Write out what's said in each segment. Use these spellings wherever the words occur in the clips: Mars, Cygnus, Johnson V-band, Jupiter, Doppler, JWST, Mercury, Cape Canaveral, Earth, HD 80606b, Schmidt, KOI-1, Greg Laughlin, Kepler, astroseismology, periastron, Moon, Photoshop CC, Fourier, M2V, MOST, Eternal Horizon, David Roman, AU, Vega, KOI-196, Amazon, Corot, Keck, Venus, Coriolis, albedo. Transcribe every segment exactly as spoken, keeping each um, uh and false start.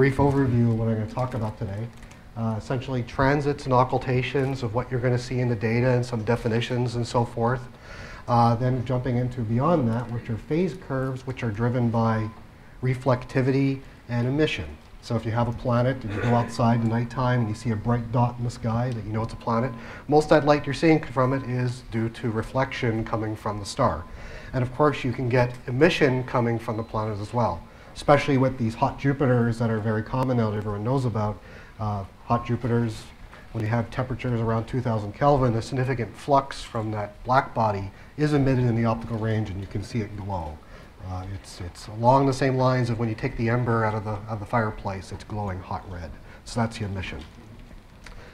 brief overview of what I'm going to talk about today. Uh, essentially transits and occultations of what you're going to see in the data and some definitions and so forth. Uh, then jumping into beyond that, which are phase curves, which are driven by reflectivity and emission. So if you have a planet and you go outside at nighttime and you see a bright dot in the sky, that you know it's a planet, most of that light you're seeing from it is due to reflection coming from the star. And of course, you can get emission coming from the planet as well, especially with these hot Jupiters that are very common now that everyone knows about. Uh, hot Jupiters, when you have temperatures around two thousand Kelvin, a significant flux from that black body is emitted in the optical range, and you can see it glow. Uh, it's, it's along the same lines of when you take the ember out of the, of the fireplace, it's glowing hot red. So that's the emission.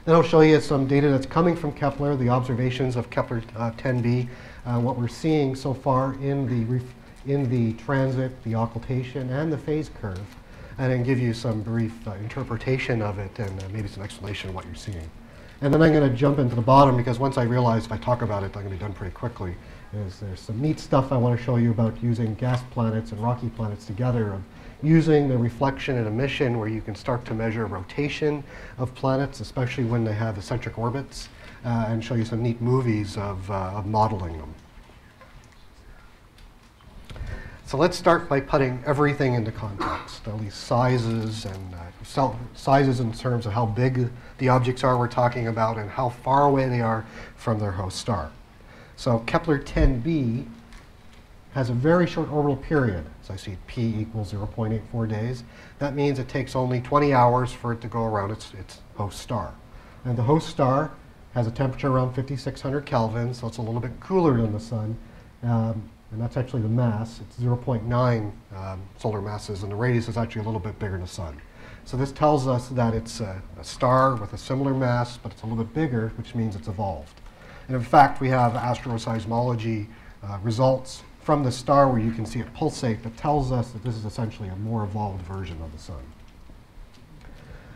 Then I'll show you some data that's coming from Kepler, the observations of Kepler ten b, uh, uh, what we're seeing so far in the, ref in the transit, the occultation, and the phase curve, and then give you some brief uh, interpretation of it and uh, maybe some explanation of what you're seeing. And then I'm going to jump into the bottom, because once I realize if I talk about it, I'm going to be done pretty quickly. Is there's some neat stuff I want to show you about using gas planets and rocky planets together, of using the reflection and emission where you can start to measure rotation of planets, especially when they have eccentric orbits, uh, and show you some neat movies of, uh, of modeling them. So let's start by putting everything into context, all these sizes and uh, sizes in terms of how big the objects are we're talking about and how far away they are from their host star. So Kepler ten b has a very short orbital period. So I see p equals zero point eight four days. That means it takes only twenty hours for it to go around its, its host star. And the host star has a temperature around fifty-six hundred Kelvin, so it's a little bit cooler than the sun. Um, and that's actually the mass. It's zero point nine um, solar masses, and the radius is actually a little bit bigger than the sun. So this tells us that it's a, a star with a similar mass, but it's a little bit bigger, which means it's evolved. And in fact, we have astroseismology uh, results from the star where you can see it pulsate that tells us that this is essentially a more evolved version of the sun.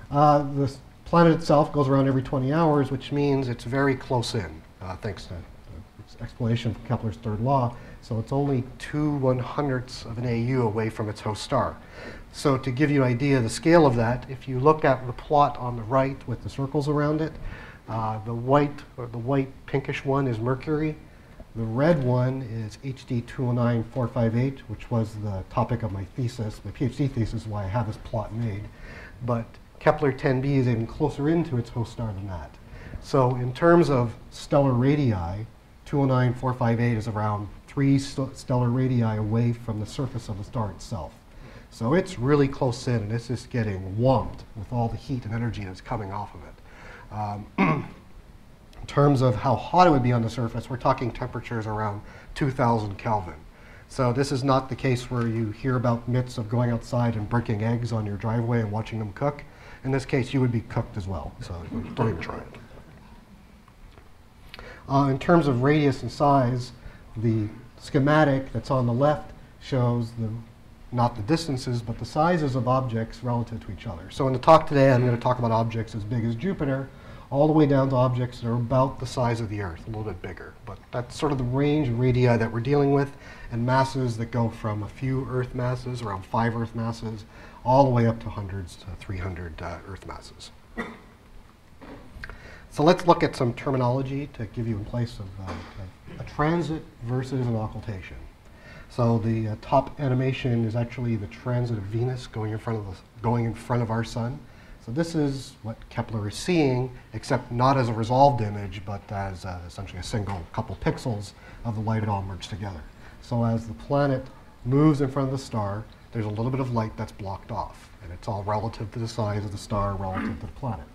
Uh, the planet itself goes around every twenty hours, which means it's very close in, uh, thanks to uh, explanation from Kepler's third law. So it's only two one-hundredths of an A U away from its host star. So to give you an idea of the scale of that, if you look at the plot on the right with the circles around it, Uh, the white, or the white pinkish one is Mercury. The red one is H D two oh nine four five eight, which was the topic of my thesis, my PhD thesis, why I have this plot made. But Kepler ten b is even closer into its host star than that. So in terms of stellar radii, two oh nine four five eight is around three st stellar radii away from the surface of the star itself. So it's really close in, and it's just getting whomped with all the heat and energy that's coming off of it. Um, in terms of how hot it would be on the surface, we're talking temperatures around two thousand Kelvin. So this is not the case where you hear about myths of going outside and breaking eggs on your driveway and watching them cook. In this case, you would be cooked as well, so don't even try it. Uh, in terms of radius and size, the schematic that's on the left shows the not the distances, but the sizes of objects relative to each other. So in the talk today, I'm going to talk about objects as big as Jupiter, all the way down to objects that are about the size of the Earth, a little bit bigger. But that's sort of the range of radii that we're dealing with, and masses that go from a few Earth masses, around five Earth masses, all the way up to hundreds to three hundred uh, Earth masses. So let's look at some terminology to give you in place of uh, a, a transit versus an occultation. So the uh, top animation is actually the transit of Venus going in front of the, going in front of our sun. So this is what Kepler is seeing, except not as a resolved image, but as uh, essentially a single couple pixels of the light all merged together. So as the planet moves in front of the star, there's a little bit of light that's blocked off, and it's all relative to the size of the star relative to the planet.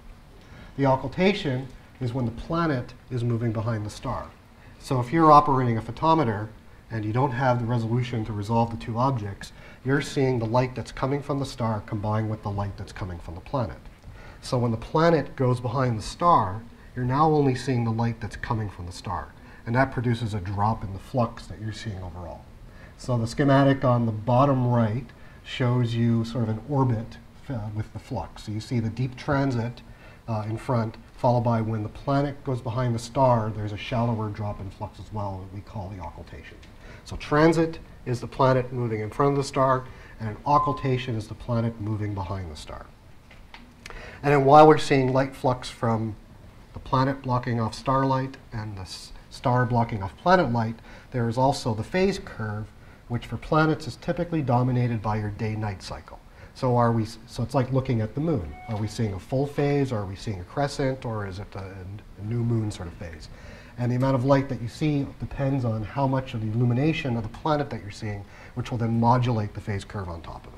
The occultation is when the planet is moving behind the star. So if you're operating a photometer, and you don't have the resolution to resolve the two objects, you're seeing the light that's coming from the star combined with the light that's coming from the planet. So when the planet goes behind the star, you're now only seeing the light that's coming from the star. And that produces a drop in the flux that you're seeing overall. So the schematic on the bottom right shows you sort of an orbit uh, with the flux. So you see the deep transit uh, in front, followed by when the planet goes behind the star, there's a shallower drop in flux as well that we call the occultation. So transit is the planet moving in front of the star, and an occultation is the planet moving behind the star. And then while we're seeing light flux from the planet blocking off starlight and the star blocking off planet light, there is also the phase curve, which for planets is typically dominated by your day-night cycle. So are we? So it's like looking at the moon. Are we seeing a full phase? Or are we seeing a crescent? Or is it a, a new moon sort of phase? And the amount of light that you see depends on how much of the illumination of the planet that you're seeing, which will then modulate the phase curve on top of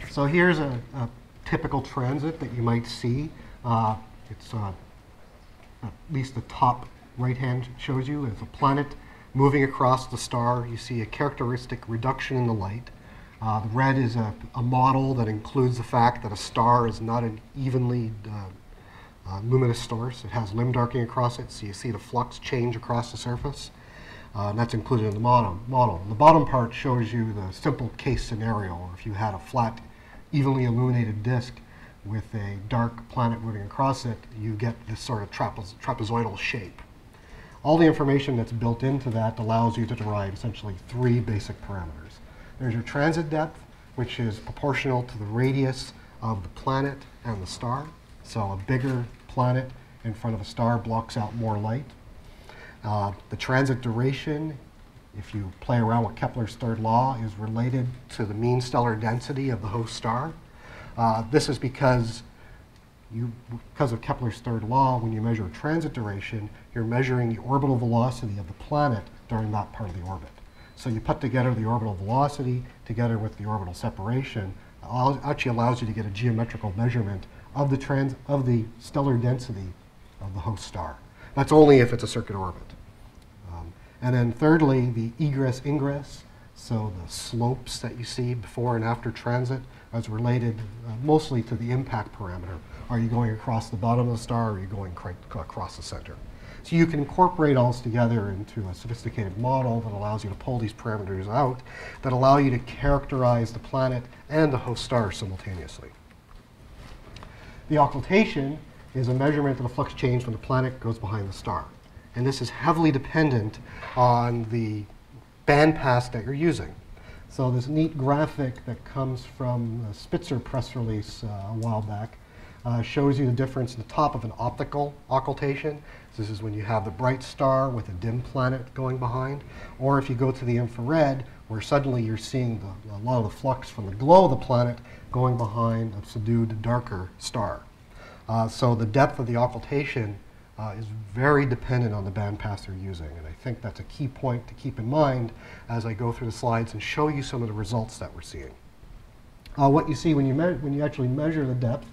it. So here's a, a typical transit that you might see. Uh, it's uh, at least the top right hand shows you as a planet moving across the star. You see a characteristic reduction in the light. Uh, the red is a, a model that includes the fact that a star is not an evenly uh, uh, luminous source. It has limb darkening across it, so you see the flux change across the surface. Uh, and that's included in the model. model. The bottom part shows you the simple case scenario, or if you had a flat, evenly illuminated disk with a dark planet moving across it, you get this sort of trape- trapezoidal shape. All the information that's built into that allows you to derive essentially three basic parameters. There's your transit depth, which is proportional to the radius of the planet and the star. So a bigger planet in front of a star blocks out more light. Uh, the transit duration, if you play around with Kepler's third law, is related to the mean stellar density of the host star. Uh, this is because you, because of Kepler's third law, when you measure transit duration, you're measuring the orbital velocity of the planet during that part of the orbit. So you put together the orbital velocity together with the orbital separation, all actually allows you to get a geometrical measurement of the trans of the stellar density of the host star. That's only if it's a circuit orbit. Um, and then thirdly, the egress-ingress, so the slopes that you see before and after transit, is related uh, mostly to the impact parameter. Are you going across the bottom of the star, or are you going across the center? So you can incorporate all this together into a sophisticated model that allows you to pull these parameters out, that allow you to characterize the planet and the host star simultaneously. The occultation is a measurement of the flux change when the planet goes behind the star. And this is heavily dependent on the bandpass that you're using. So this neat graphic that comes from a Spitzer press release uh, a while back Uh, shows you the difference in the top of an optical occultation. So this is when you have the bright star with a dim planet going behind. Or if you go to the infrared, where suddenly you're seeing the, a lot of the flux from the glow of the planet going behind a subdued, darker star. Uh, so the depth of the occultation uh, is very dependent on the bandpass you're using. And I think that's a key point to keep in mind as I go through the slides and show you some of the results that we're seeing. Uh, what you see when you, when you actually measure the depth,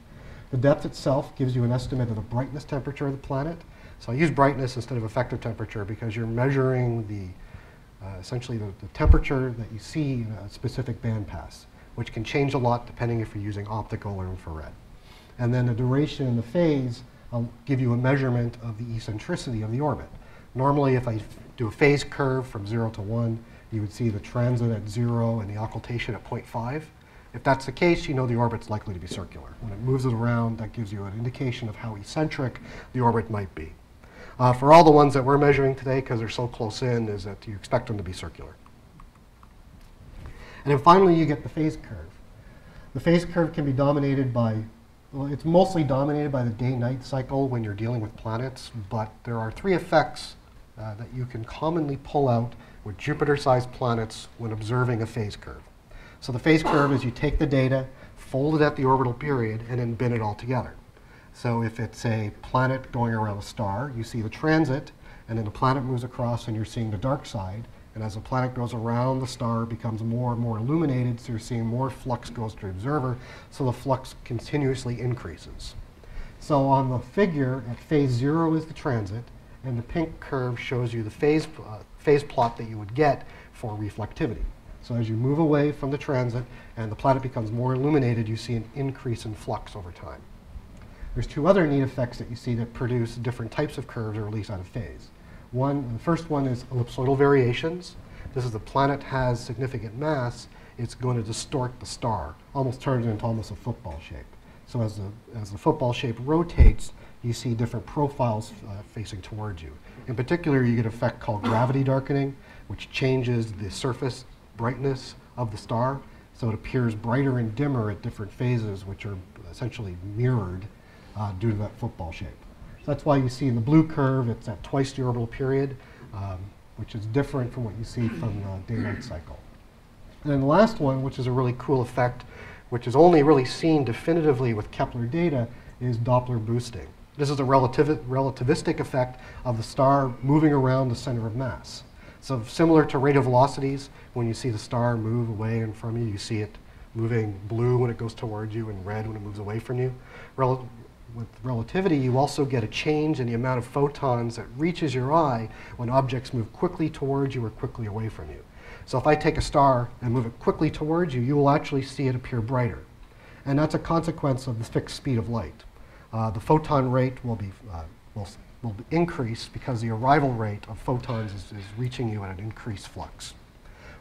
the depth itself gives you an estimate of the brightness temperature of the planet. So I use brightness instead of effective temperature because you're measuring the, uh, essentially the, the temperature that you see in a specific bandpass, which can change a lot depending if you're using optical or infrared. And then the duration and the phase I'll give you a measurement of the eccentricity of the orbit. Normally, if I do a phase curve from zero to one, you would see the transit at zero and the occultation at zero point five. If that's the case, you know the orbit's likely to be circular. When it moves it around, that gives you an indication of how eccentric the orbit might be. Uh, for all the ones that we're measuring today, because they're so close in, is that you expect them to be circular. And then finally, you get the phase curve. The phase curve can be dominated by, well, it's mostly dominated by the day-night cycle when you're dealing with planets, but there are three effects uh, that you can commonly pull out with Jupiter-sized planets when observing a phase curve. So the phase curve is you take the data, fold it at the orbital period, and then bin it all together. So if it's a planet going around a star, you see the transit, and then the planet moves across and you're seeing the dark side. And as the planet goes around, the star becomes more and more illuminated, so you're seeing more flux goes to the observer, so the flux continuously increases. So on the figure, at phase zero is the transit, and the pink curve shows you the phase, uh, phase plot that you would get for reflectivity. So as you move away from the transit and the planet becomes more illuminated, you see an increase in flux over time. There's two other neat effects that you see that produce different types of curves or at least out of phase. One, the first one is ellipsoidal variations. This is the planet has significant mass, it's going to distort the star, almost turn it into almost a football shape. So as the, as the football shape rotates, you see different profiles uh, facing towards you. In particular, you get an effect called gravity darkening, which changes the surface brightness of the star, so it appears brighter and dimmer at different phases, which are essentially mirrored uh, due to that football shape. So that's why you see in the blue curve, it's at twice the orbital period, um, which is different from what you see from the daylight cycle. And then the last one, which is a really cool effect, which is only really seen definitively with Kepler data, is Doppler boosting. This is a relativi relativistic effect of the star moving around the center of mass. So similar to radial velocities, when you see the star move away and from you, you see it moving blue when it goes towards you and red when it moves away from you. Rel with relativity, you also get a change in the amount of photons that reaches your eye when objects move quickly towards you or quickly away from you. So if I take a star and move it quickly towards you, you will actually see it appear brighter. And that's a consequence of the fixed speed of light. Uh, the photon rate will be uh, will, will increase because the arrival rate of photons is, is reaching you at an increased flux.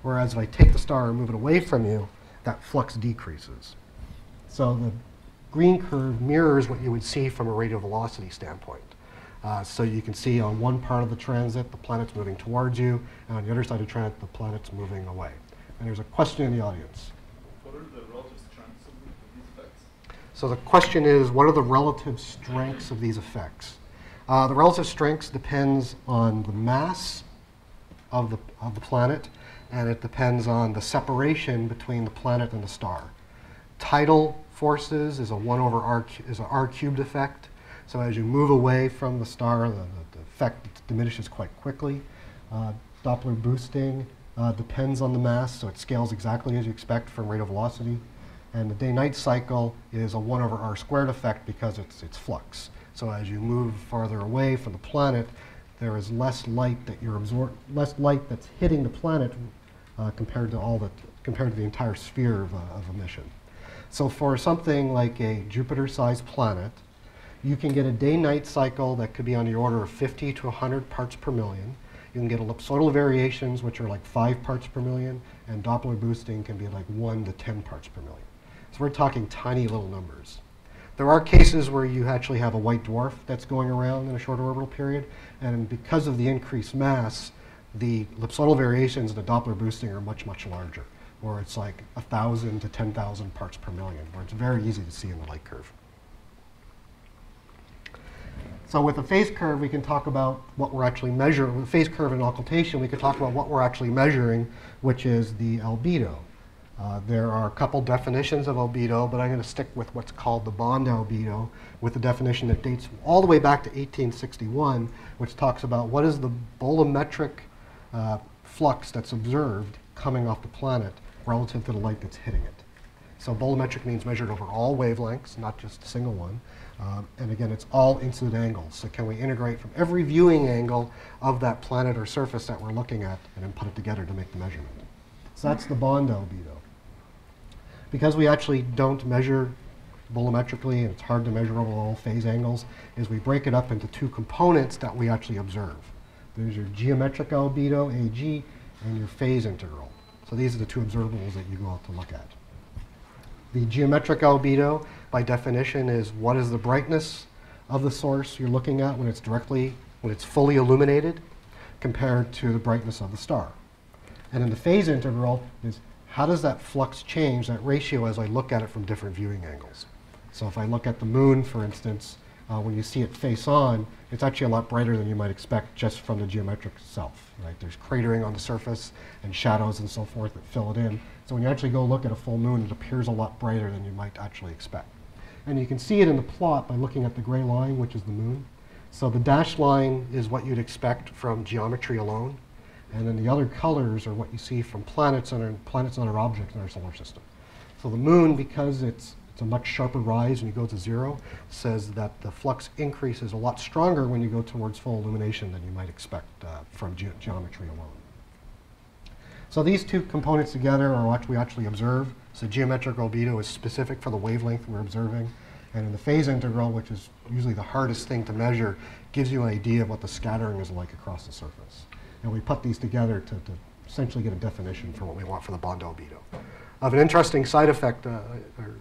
Whereas if I take the star and move it away from you, that flux decreases. So the green curve mirrors what you would see from a radial velocity standpoint. Uh, so you can see on one part of the transit, the planet's moving towards you, and on the other side of the transit, the planet's moving away. And there's a question in the audience. What are the relative strengths of these effects? So the question is, what are the relative strengths of these effects? Uh, the relative strengths depends on the mass of the, of the planet, and it depends on the separation between the planet and the star. Tidal forces is a one over R, is an R cubed effect. So as you move away from the star, the, the effect diminishes quite quickly. Uh, Doppler boosting uh, depends on the mass, so it scales exactly as you expect from radial velocity. And the day-night cycle is a one over R squared effect because it's, it's flux. So as you move farther away from the planet, there is less light that you're absor- less light that's hitting the planet uh, compared to all the compared to the entire sphere of, uh, of emission. So for something like a Jupiter-sized planet, you can get a day-night cycle that could be on the order of fifty to one hundred parts per million. You can get ellipsoidal variations, which are like five parts per million, and Doppler boosting can be like one to ten parts per million. So we're talking tiny little numbers. There are cases where you actually have a white dwarf that's going around in a short orbital period, and because of the increased mass, the ellipsoidal variations and the Doppler boosting are much, much larger, or it's like one thousand to ten thousand parts per million, where it's very easy to see in the light curve. So with the phase curve, we can talk about what we're actually measuring. With the phase curve and occultation, we can talk about what we're actually measuring, which is the albedo. Uh, there are a couple definitions of albedo, but I'm going to stick with what's called the bond albedo, with the definition that dates all the way back to eighteen sixty-one, which talks about what is the bolometric uh, flux that's observed coming off the planet relative to the light that's hitting it. So bolometric means measured over all wavelengths, not just a single one. Um, and again, it's all incident angles. So can we integrate from every viewing angle of that planet or surface that we're looking at and then put it together to make the measurement? So that's the bond albedo. Because we actually don't measure bolometrically, and it's hard to measure over all phase angles, is we break it up into two components that we actually observe. There's your geometric albedo, A G, and your phase integral. So these are the two observables that you go out to look at. The geometric albedo, by definition, is what is the brightness of the source you're looking at when it's directly, when it's fully illuminated, compared to the brightness of the star. And then the phase integral is how does that flux change, that ratio, as I look at it from different viewing angles. So if I look at the moon, for instance, uh, when you see it face on, it's actually a lot brighter than you might expect just from the geometric itself. Right? There's cratering on the surface and shadows and so forth that fill it in. So when you actually go look at a full moon, it appears a lot brighter than you might actually expect. And you can see it in the plot by looking at the gray line, which is the moon. So the dashed line is what you'd expect from geometry alone. And then the other colors are what you see from planets and, other, planets and other objects in our solar system. So the moon, because it's, it's a much sharper rise when you go to zero, says that the flux increases a lot stronger when you go towards full illumination than you might expect uh, from ge geometry alone. So these two components together are what we actually observe. So geometric albedo is specific for the wavelength we're observing. And in the phase integral, which is usually the hardest thing to measure, gives you an idea of what the scattering is like across the surface. And we put these together to, to essentially get a definition for what we want for the bond albedo. Of an interesting side effect, uh, or, or,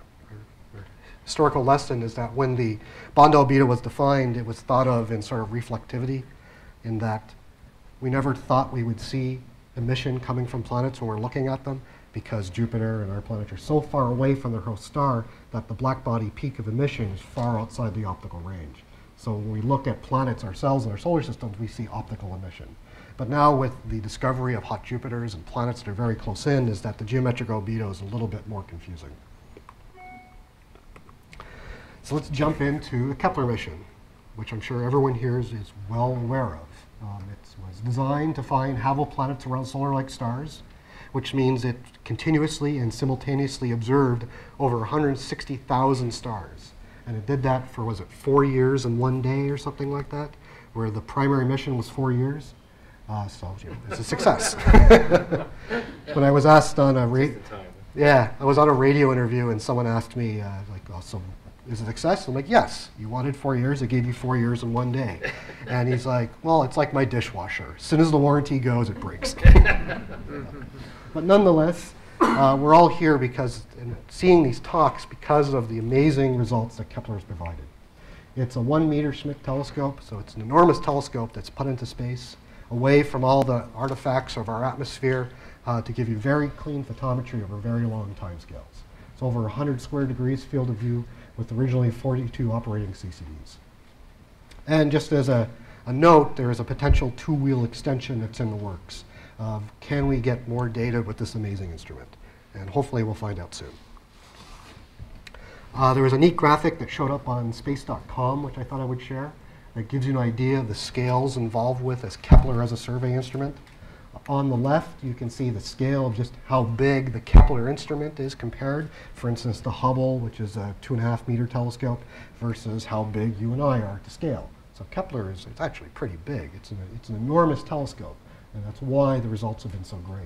or historical lesson is that when the Bond albedo was defined, it was thought of in sort of reflectivity, in that we never thought we would see emission coming from planets when we're looking at them, because Jupiter and our planet are so far away from their host star that the black body peak of emission is far outside the optical range. So when we look at planets ourselves in our solar systems, we see optical emission. But now with the discovery of hot Jupiters and planets that are very close in, is that the geometric albedo is a little bit more confusing. So let's jump into the Kepler mission, which I'm sure everyone here is, is well aware of. Um, it was designed to find habitable planets around solar-like stars, which means it continuously and simultaneously observed over one hundred sixty thousand stars. And it did that for, was it four years and one day or something like that, where the primary mission was four years. Uh, so you know, it's a success. When I was asked on a radio, yeah, I was on a radio interview and someone asked me, uh, like, oh, so is it a success? I'm like, yes, you wanted four years, I gave you four years and one day. And he's like, well, it's like my dishwasher. As soon as the warranty goes, it breaks. But nonetheless, uh, we're all here because, and seeing these talks because of the amazing results that Kepler's provided. It's a one meter Schmidt telescope, so it's an enormous telescope that's put into space, away from all the artifacts of our atmosphere, uh, to give you very clean photometry over very long time scales. It's over one hundred square degrees field of view with originally forty-two operating C C Ds. And just as a, a note, there is a potential two-wheel extension that's in the works. Uh, can we get more data with this amazing instrument? And hopefully we'll find out soon. Uh, there was a neat graphic that showed up on space dot com, which I thought I would share. That gives you an idea of the scales involved with as Kepler as a survey instrument. On the left, you can see the scale of just how big the Kepler instrument is compared. For instance, the Hubble, which is a two and a half meter telescope, versus how big you and I are to scale. So Kepler is, it's actually pretty big. It's an, it's an enormous telescope, and that's why the results have been so great.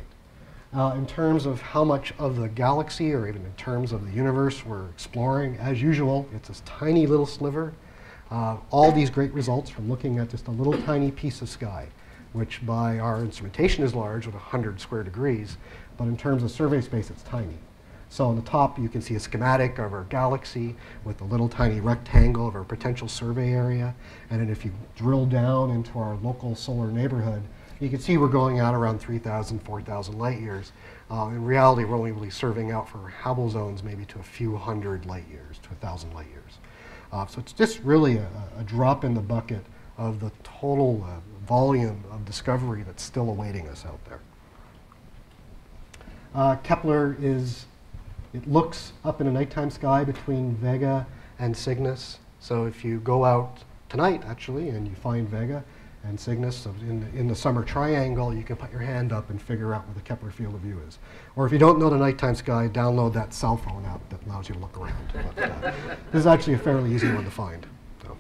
Uh, in terms of how much of the galaxy, or even in terms of the universe we're exploring, as usual, it's this tiny little sliver. Uh, all these great results from looking at just a little tiny piece of sky, which by our instrumentation is large at one hundred square degrees, but in terms of survey space, it's tiny. So on the top, you can see a schematic of our galaxy with a little tiny rectangle of our potential survey area. And then if you drill down into our local solar neighborhood, you can see we're going out around three thousand, four thousand light years. Uh, in reality, we're only really surveying out for Hubble zones maybe to a few hundred light years, to a thousand light years. Uh, so it's just really a, a drop in the bucket of the total uh, volume of discovery that's still awaiting us out there. Uh, Kepler is, it looks up in a nighttime sky between Vega and Cygnus. So if you go out tonight, actually, and you find Vega and Cygnus in the, in the summer triangle, you can put your hand up and figure out where the Kepler field of view is. Or if you don't know the nighttime sky, download that cell phone app that allows you to look around. But, uh, this is actually a fairly easy one to find. So.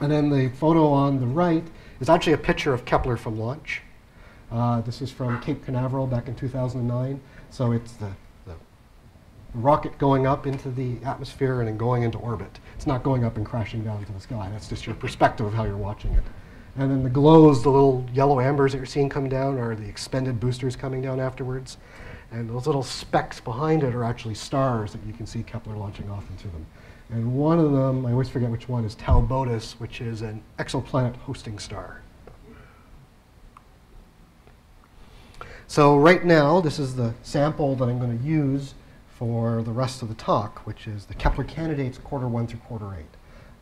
And then the photo on the right is actually a picture of Kepler from launch. Uh, this is from Cape Canaveral back in two thousand nine. So it's the, the rocket going up into the atmosphere and then going into orbit. It's not going up and crashing down into the sky. That's just your perspective of how you're watching it. And then the glows, the little yellow ambers that you're seeing come down, are the expended boosters coming down afterwards. And those little specks behind it are actually stars that you can see Kepler launching off into them. And one of them, I always forget which one, is Tau Boötis, which is an exoplanet hosting star. So right now, this is the sample that I'm going to use for the rest of the talk, which is the Kepler candidates quarter one through quarter eight.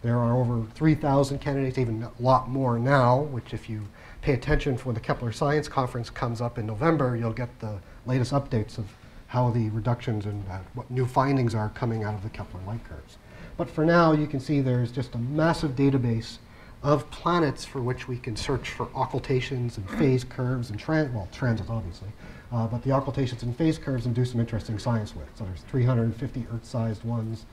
There are over three thousand candidates, even a lot more now, which if you pay attention for when the Kepler Science Conference comes up in November, you'll get the latest updates of how the reductions and uh, what new findings are coming out of the Kepler light curves. But for now, you can see there's just a massive database of planets for which we can search for occultations and phase curves and, trans well, transits obviously, uh, but the occultations and phase curves and do some interesting science with. So there's three hundred fifty Earth-sized ones,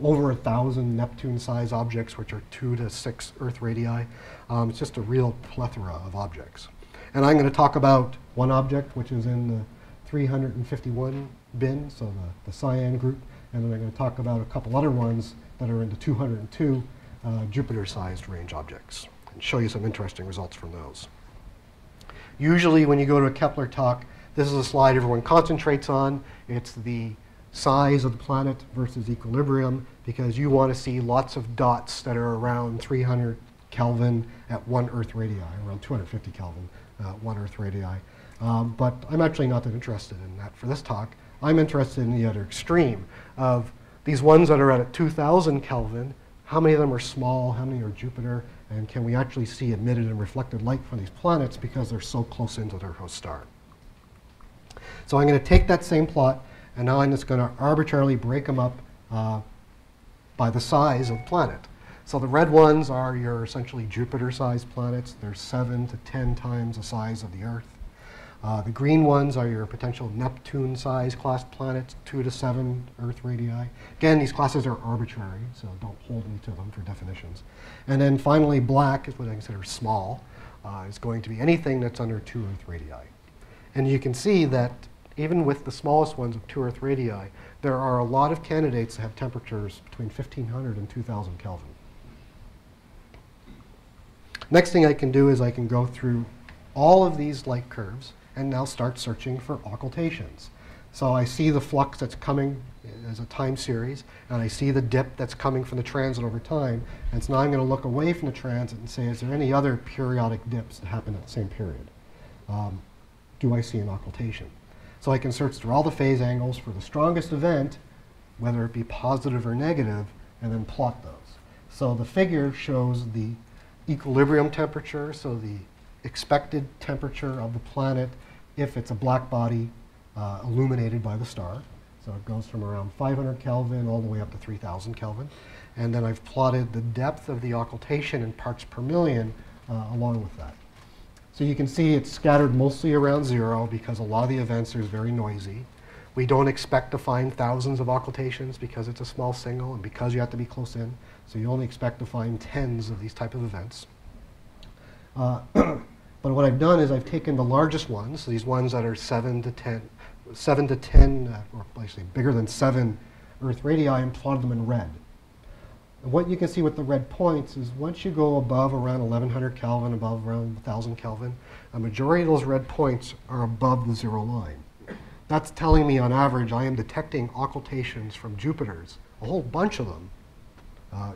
over a thousand Neptune-sized objects, which are two to six Earth radii. Um, it's just a real plethora of objects. And I'm going to talk about one object, which is in the three hundred fifty-one bin, so the, the cyan group. And then I'm going to talk about a couple other ones that are in the two hundred two uh, Jupiter-sized range objects, and show you some interesting results from those. Usually when you go to a Kepler talk, this is a slide everyone concentrates on. It's the size of the planet versus equilibrium, because you want to see lots of dots that are around three hundred Kelvin at one Earth radii, around two hundred fifty Kelvin at uh, one Earth radii. Um, but I'm actually not that interested in that for this talk. I'm interested in the other extreme of these ones that are at two thousand Kelvin. How many of them are small? How many are Jupiter? And can we actually see emitted and reflected light from these planets because they're so close into their host star? So I'm going to take that same plot, and now I'm just going to arbitrarily break them up uh, by the size of the planet. So the red ones are your essentially Jupiter-sized planets. They're seven to ten times the size of the Earth. Uh, the green ones are your potential Neptune-sized class planets, two to seven Earth radii. Again, these classes are arbitrary, so don't hold me to them for definitions. And then finally, black is what I consider small. Uh, it's going to be anything that's under two Earth radii. And you can see that even with the smallest ones of two Earth radii, there are a lot of candidates that have temperatures between fifteen hundred and two thousand Kelvin. Next thing I can do is I can go through all of these light curves and now start searching for occultations. So I see the flux that's coming as a time series, and I see the dip that's coming from the transit over time. And so now I'm going to look away from the transit and say, is there any other periodic dips that happen at the same period? Um, do I see an occultation? So I can search through all the phase angles for the strongest event, whether it be positive or negative, and then plot those. So the figure shows the equilibrium temperature, so the expected temperature of the planet if it's a black body uh, illuminated by the star. So it goes from around five hundred Kelvin all the way up to three thousand Kelvin. And then I've plotted the depth of the occultation in parts per million uh, along with that. So you can see it's scattered mostly around zero because a lot of the events are very noisy. We don't expect to find thousands of occultations because it's a small signal and because you have to be close in. So you only expect to find tens of these type of events. Uh, but what I've done is I've taken the largest ones, so these ones that are seven to ten, seven to ten uh, or basically bigger than seven Earth radii, and plotted them in red. And what you can see with the red points is once you go above around eleven hundred Kelvin, above around one thousand Kelvin, a majority of those red points are above the zero line. That's telling me on average I am detecting occultations from Jupiter's, a whole bunch of them, uh,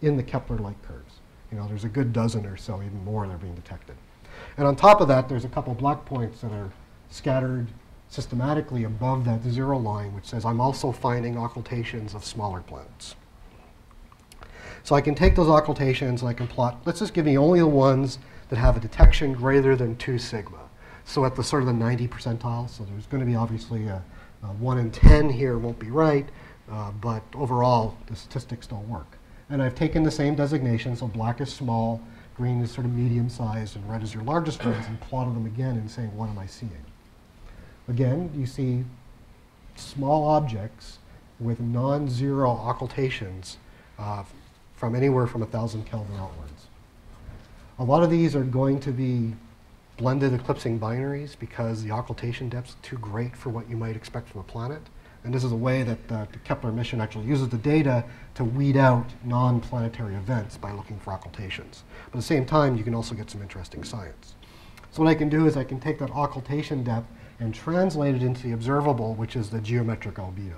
in the Kepler light curves. You know, there's a good dozen or so, even more, that are being detected. And on top of that, there's a couple black points that are scattered systematically above that zero line, which says I'm also finding occultations of smaller planets. So I can take those occultations and I can plot, let's just give me only the ones that have a detection greater than two sigma. So at the sort of the ninety percentile, so there's going to be obviously a, a one in ten here won't be right, uh, but overall the statistics don't work. And I've taken the same designation, so black is small, green is sort of medium-sized, and red is your largest ones, and plotted them again and saying, what am I seeing? Again, you see small objects with non-zero occultations uh, from anywhere from one thousand Kelvin outwards. A lot of these are going to be blended eclipsing binaries because the occultation depth's too great for what you might expect from a planet. And this is a way that the, the Kepler mission actually uses the data to weed out non-planetary events by looking for occultations. But at the same time, you can also get some interesting science. So what I can do is I can take that occultation depth and translate it into the observable, which is the geometric albedo.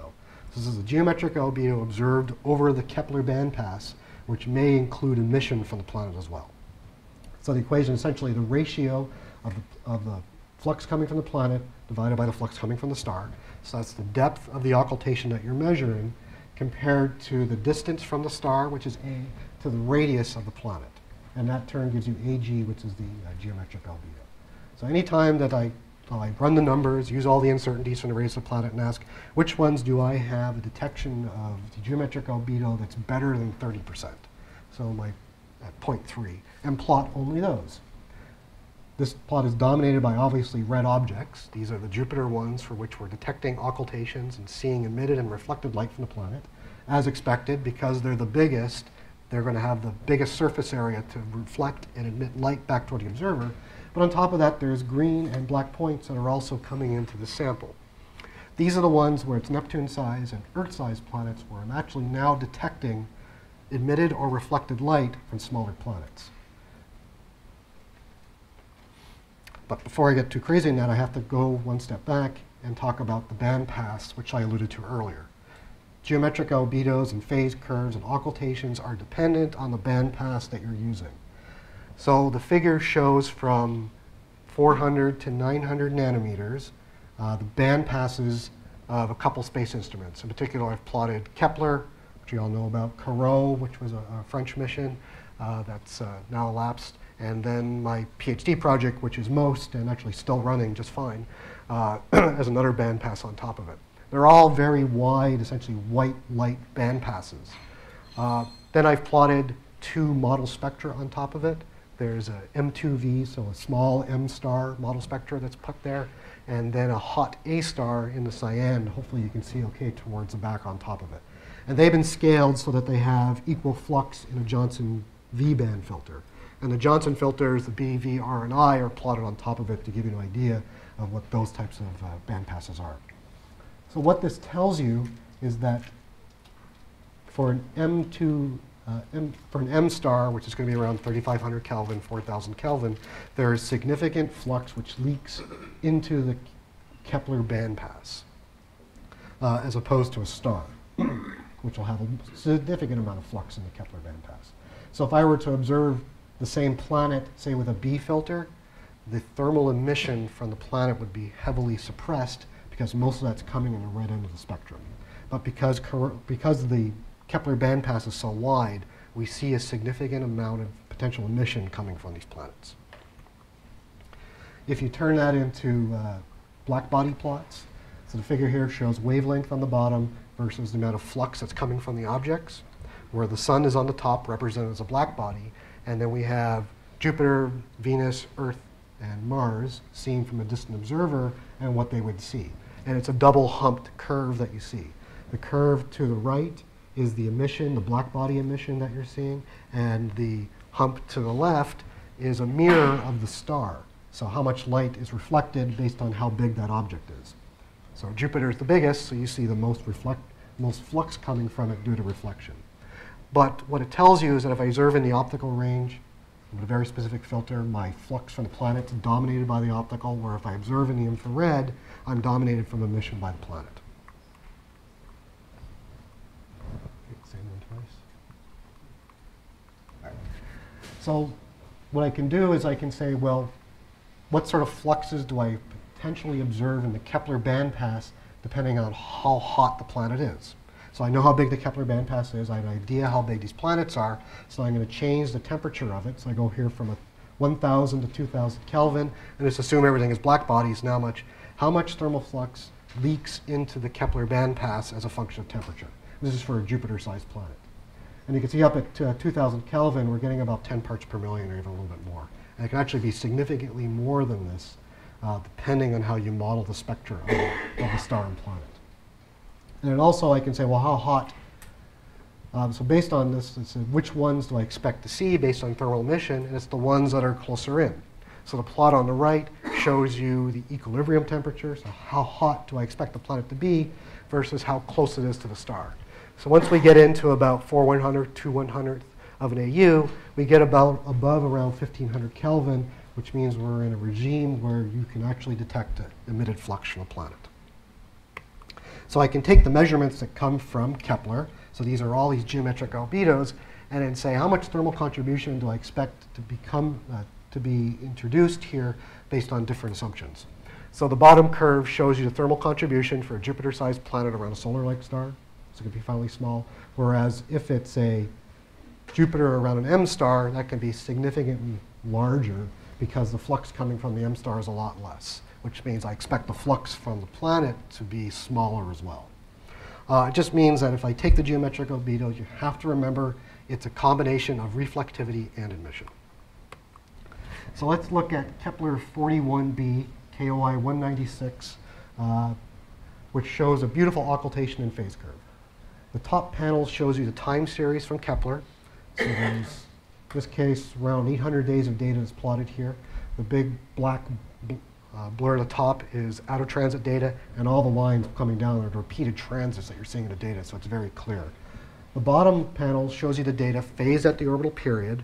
So this is the geometric albedo observed over the Kepler bandpass, which may include emission from the planet as well. So the equation is essentially the ratio of the, of the flux coming from the planet divided by the flux coming from the star. So that's the depth of the occultation that you're measuring compared to the distance from the star, which is A, to the radius of the planet. And that turn gives you A G, which is the uh, geometric albedo. So any time that I, well, I run the numbers, use all the uncertainties from the radius of the planet, and ask, which ones do I have a detection of the geometric albedo that's better than thirty percent? So my at zero point three, and plot only those. This plot is dominated by obviously red objects. These are the Jupiter ones for which we're detecting occultations and seeing emitted and reflected light from the planet. As expected, because they're the biggest, they're going to have the biggest surface area to reflect and emit light back toward the observer. But on top of that, there's green and black points that are also coming into the sample. These are the ones where it's Neptune-sized and Earth-sized planets where I'm actually now detecting emitted or reflected light from smaller planets. But before I get too crazy in that, I have to go one step back and talk about the bandpass, which I alluded to earlier. Geometric albedos and phase curves and occultations are dependent on the bandpass that you're using. So the figure shows from four hundred to nine hundred nanometers uh, the bandpasses of a couple space instruments. In particular, I've plotted Kepler, which you all know about, Corot, which was a, a French mission uh, that's uh, now elapsed, and then my PhD project, which is MOST, and actually still running just fine, uh, as another bandpass on top of it. They're all very wide, essentially white light bandpasses. Uh, then I've plotted two model spectra on top of it. There's a M two V, so a small M star model spectra that's put there, and then a hot A star in the cyan, hopefully you can see okay towards the back on top of it. And they've been scaled so that they have equal flux in a Johnson V-band filter. And the Johnson filters, the B, V, R, and I, are plotted on top of it to give you an idea of what those types of uh, bandpasses are. So what this tells you is that for an M two, uh, M, for an M star, which is going to be around thirty-five hundred Kelvin, four thousand Kelvin, there is significant flux which leaks into the Kepler bandpass, uh, as opposed to a star, which will have a significant amount of flux in the Kepler bandpass. So if I were to observe the same planet, say with a B filter, the thermal emission from the planet would be heavily suppressed, because most of that's coming in the red end of the spectrum. But because, because the Kepler bandpass is so wide, we see a significant amount of potential emission coming from these planets. If you turn that into uh, black body plots, so the figure here shows wavelength on the bottom versus the amount of flux that's coming from the objects, where the sun is on the top, represented as a black body, and then we have Jupiter, Venus, Earth, and Mars seen from a distant observer and what they would see. And it's a double-humped curve that you see. The curve to the right is the emission, the black body emission that you're seeing, and the hump to the left is a mirror of the star. So how much light is reflected based on how big that object is. So Jupiter is the biggest, so you see the most, reflect, most flux coming from it due to reflection. But what it tells you is that if I observe in the optical range, with a very specific filter, my flux from the planet is dominated by the optical, where if I observe in the infrared, I'm dominated from emission by the planet. Same one twice. All right. So what I can do is I can say, well, what sort of fluxes do I potentially observe in the Kepler bandpass depending on how hot the planet is? So I know how big the Kepler bandpass is. I have an idea how big these planets are. So I'm going to change the temperature of it. So I go here from a one thousand to two thousand Kelvin, and just assume everything is black bodies. Now much, how much thermal flux leaks into the Kepler bandpass as a function of temperature? This is for a Jupiter-sized planet. And you can see up at uh, two thousand Kelvin, we're getting about ten parts per million, or even a little bit more. And it can actually be significantly more than this, uh, depending on how you model the spectra of, of the star and planet. And then also I can say, well, how hot? Um, so based on this, it's, uh, which ones do I expect to see based on thermal emission? And it's the ones that are closer in. So the plot on the right shows you the equilibrium temperature, so how hot do I expect the planet to be versus how close it is to the star. So once we get into about four one hundredths, two one hundredths of an A U, we get about above around fifteen hundred Kelvin, which means we're in a regime where you can actually detect an emitted flux from the planet. So I can take the measurements that come from Kepler, so these are all these geometric albedos, and then say how much thermal contribution do I expect to become, uh, to be introduced here based on different assumptions. So the bottom curve shows you the thermal contribution for a Jupiter-sized planet around a solar-like star, so it can be finely small, whereas if it's a Jupiter around an M star, that can be significantly larger because the flux coming from the M star is a lot less, which means I expect the flux from the planet to be smaller as well. Uh, it just means that if I take the geometric albedo, you have to remember it's a combination of reflectivity and emission. So let's look at Kepler forty-one b, K O I one ninety-six, uh, which shows a beautiful occultation and phase curve. The top panel shows you the time series from Kepler. So there's, in this case, around eight hundred days of data is plotted here. The big black bl Uh, blur at the top is out-of-transit data, and all the lines coming down are the repeated transits that you're seeing in the data, so it's very clear. The bottom panel shows you the data phased at the orbital period,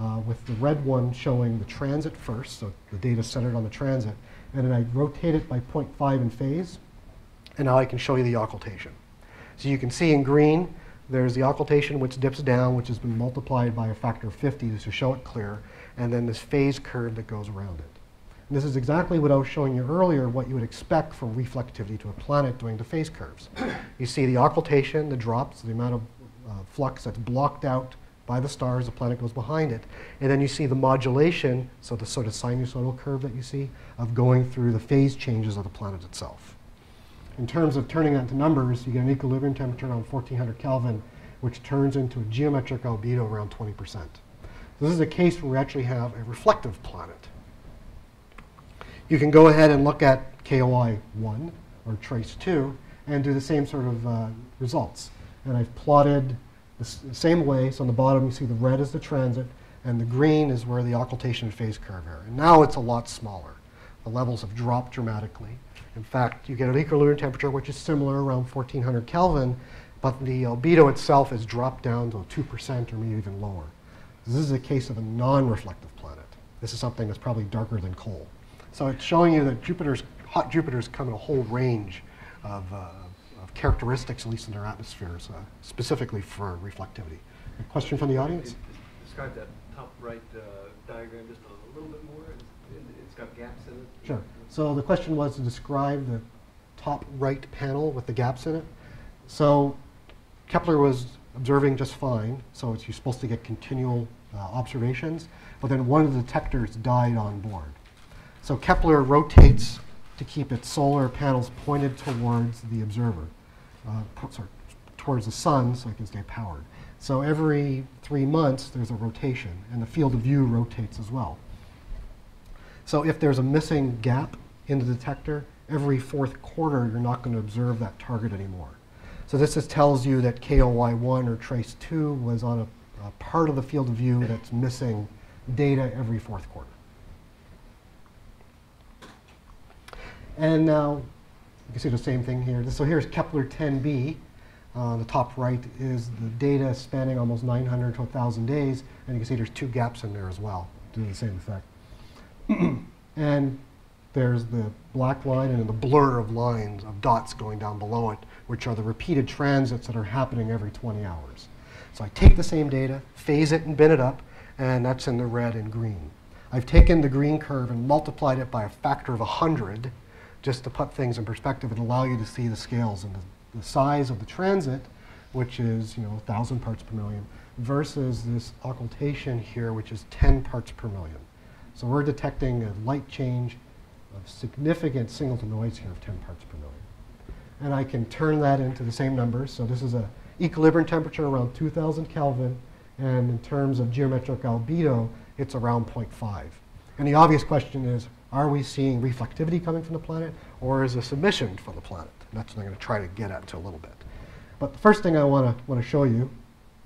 uh, with the red one showing the transit first, so the data centered on the transit, and then I rotate it by zero point five in phase, and now I can show you the occultation. So you can see in green, there's the occultation which dips down, which has been multiplied by a factor of fifty to show it clear, and then this phase curve that goes around it. And this is exactly what I was showing you earlier, what you would expect from reflectivity to a planet doing the phase curves. You see the occultation, the drops, the amount of uh, flux that's blocked out by the stars, the planet goes behind it. And then you see the modulation, so the sort of sinusoidal curve that you see, of going through the phase changes of the planet itself. In terms of turning that into numbers, you get an equilibrium temperature around fourteen hundred Kelvin, which turns into a geometric albedo around twenty percent. So this is a case where we actually have a reflective planet. You can go ahead and look at K O I one or TrES two and do the same sort of uh, results. And I've plotted the s same way. So on the bottom, you see the red is the transit, and the green is where the occultation phase curve are. And now it's a lot smaller. The levels have dropped dramatically. In fact, you get an equilibrium temperature, which is similar, around fourteen hundred Kelvin, but the albedo itself has dropped down to two percent or maybe even lower. This is a case of a non-reflective planet. This is something that's probably darker than coal. So it's showing you that Jupiter's, hot Jupiter's come in a whole range of, uh, of characteristics, at least in their atmospheres, uh, specifically for reflectivity. A question from the audience? Describe that top right uh, diagram just a little bit more. It's got gaps in it. Sure. So the question was to describe the top right panel with the gaps in it. So Kepler was observing just fine, so it's, you're supposed to get continual uh, observations, but then one of the detectors died on board. So Kepler rotates to keep its solar panels pointed towards the observer, uh, sorry, towards the sun, so it can stay powered. So every three months, there's a rotation, and the field of view rotates as well. So if there's a missing gap in the detector, every fourth quarter you're not going to observe that target anymore. So this just tells you that K O I one or TrES two was on a, a part of the field of view that's missing data every fourth quarter. And now you can see the same thing here. So here's Kepler ten b. Uh, the top right is the data spanning almost nine hundred to one thousand days, and you can see there's two gaps in there as well to the same effect. And there's the black line and the blur of lines of dots going down below it, which are the repeated transits that are happening every twenty hours. So I take the same data, phase it and bin it up, and that's in the red and green. I've taken the green curve and multiplied it by a factor of one hundred just to put things in perspective and allow you to see the scales and the, the size of the transit, which is, you know, one thousand parts per million, versus this occultation here, which is ten parts per million. So we're detecting a light change of significant signal-to-noise here of ten parts per million. And I can turn that into the same numbers. So this is an equilibrium temperature around two thousand Kelvin. And in terms of geometric albedo, it's around zero point five. And the obvious question is, are we seeing reflectivity coming from the planet, or is this emission from the planet? And that's what I'm going to try to get at to a little bit. But the first thing I want to want to show you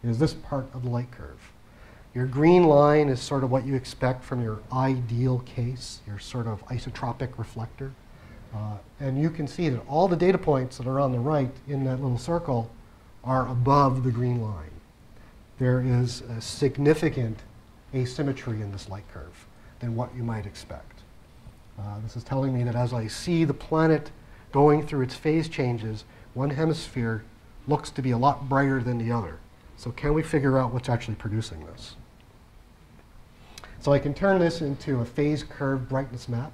is this part of the light curve. Your green line is sort of what you expect from your ideal case, your sort of isotropic reflector. Uh, and you can see that all the data points that are on the right in that little circle are above the green line. There is a significant asymmetry in this light curve than what you might expect. Uh, this is telling me that as I see the planet going through its phase changes, one hemisphere looks to be a lot brighter than the other. So can we figure out what's actually producing this? So I can turn this into a phase curve brightness map.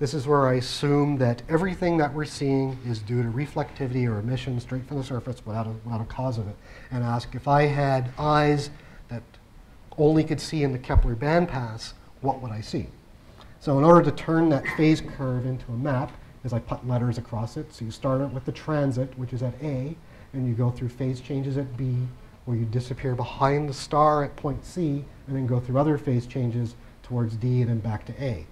This is where I assume that everything that we're seeing is due to reflectivity or emission straight from the surface without a, without a cause of it, and ask if I had eyes that only could see in the Kepler bandpass, what would I see? So in order to turn that phase curve into a map, is I put letters across it. So you start out with the transit, which is at A, and you go through phase changes at B, where you disappear behind the star at point C, and then go through other phase changes towards D and then back to A.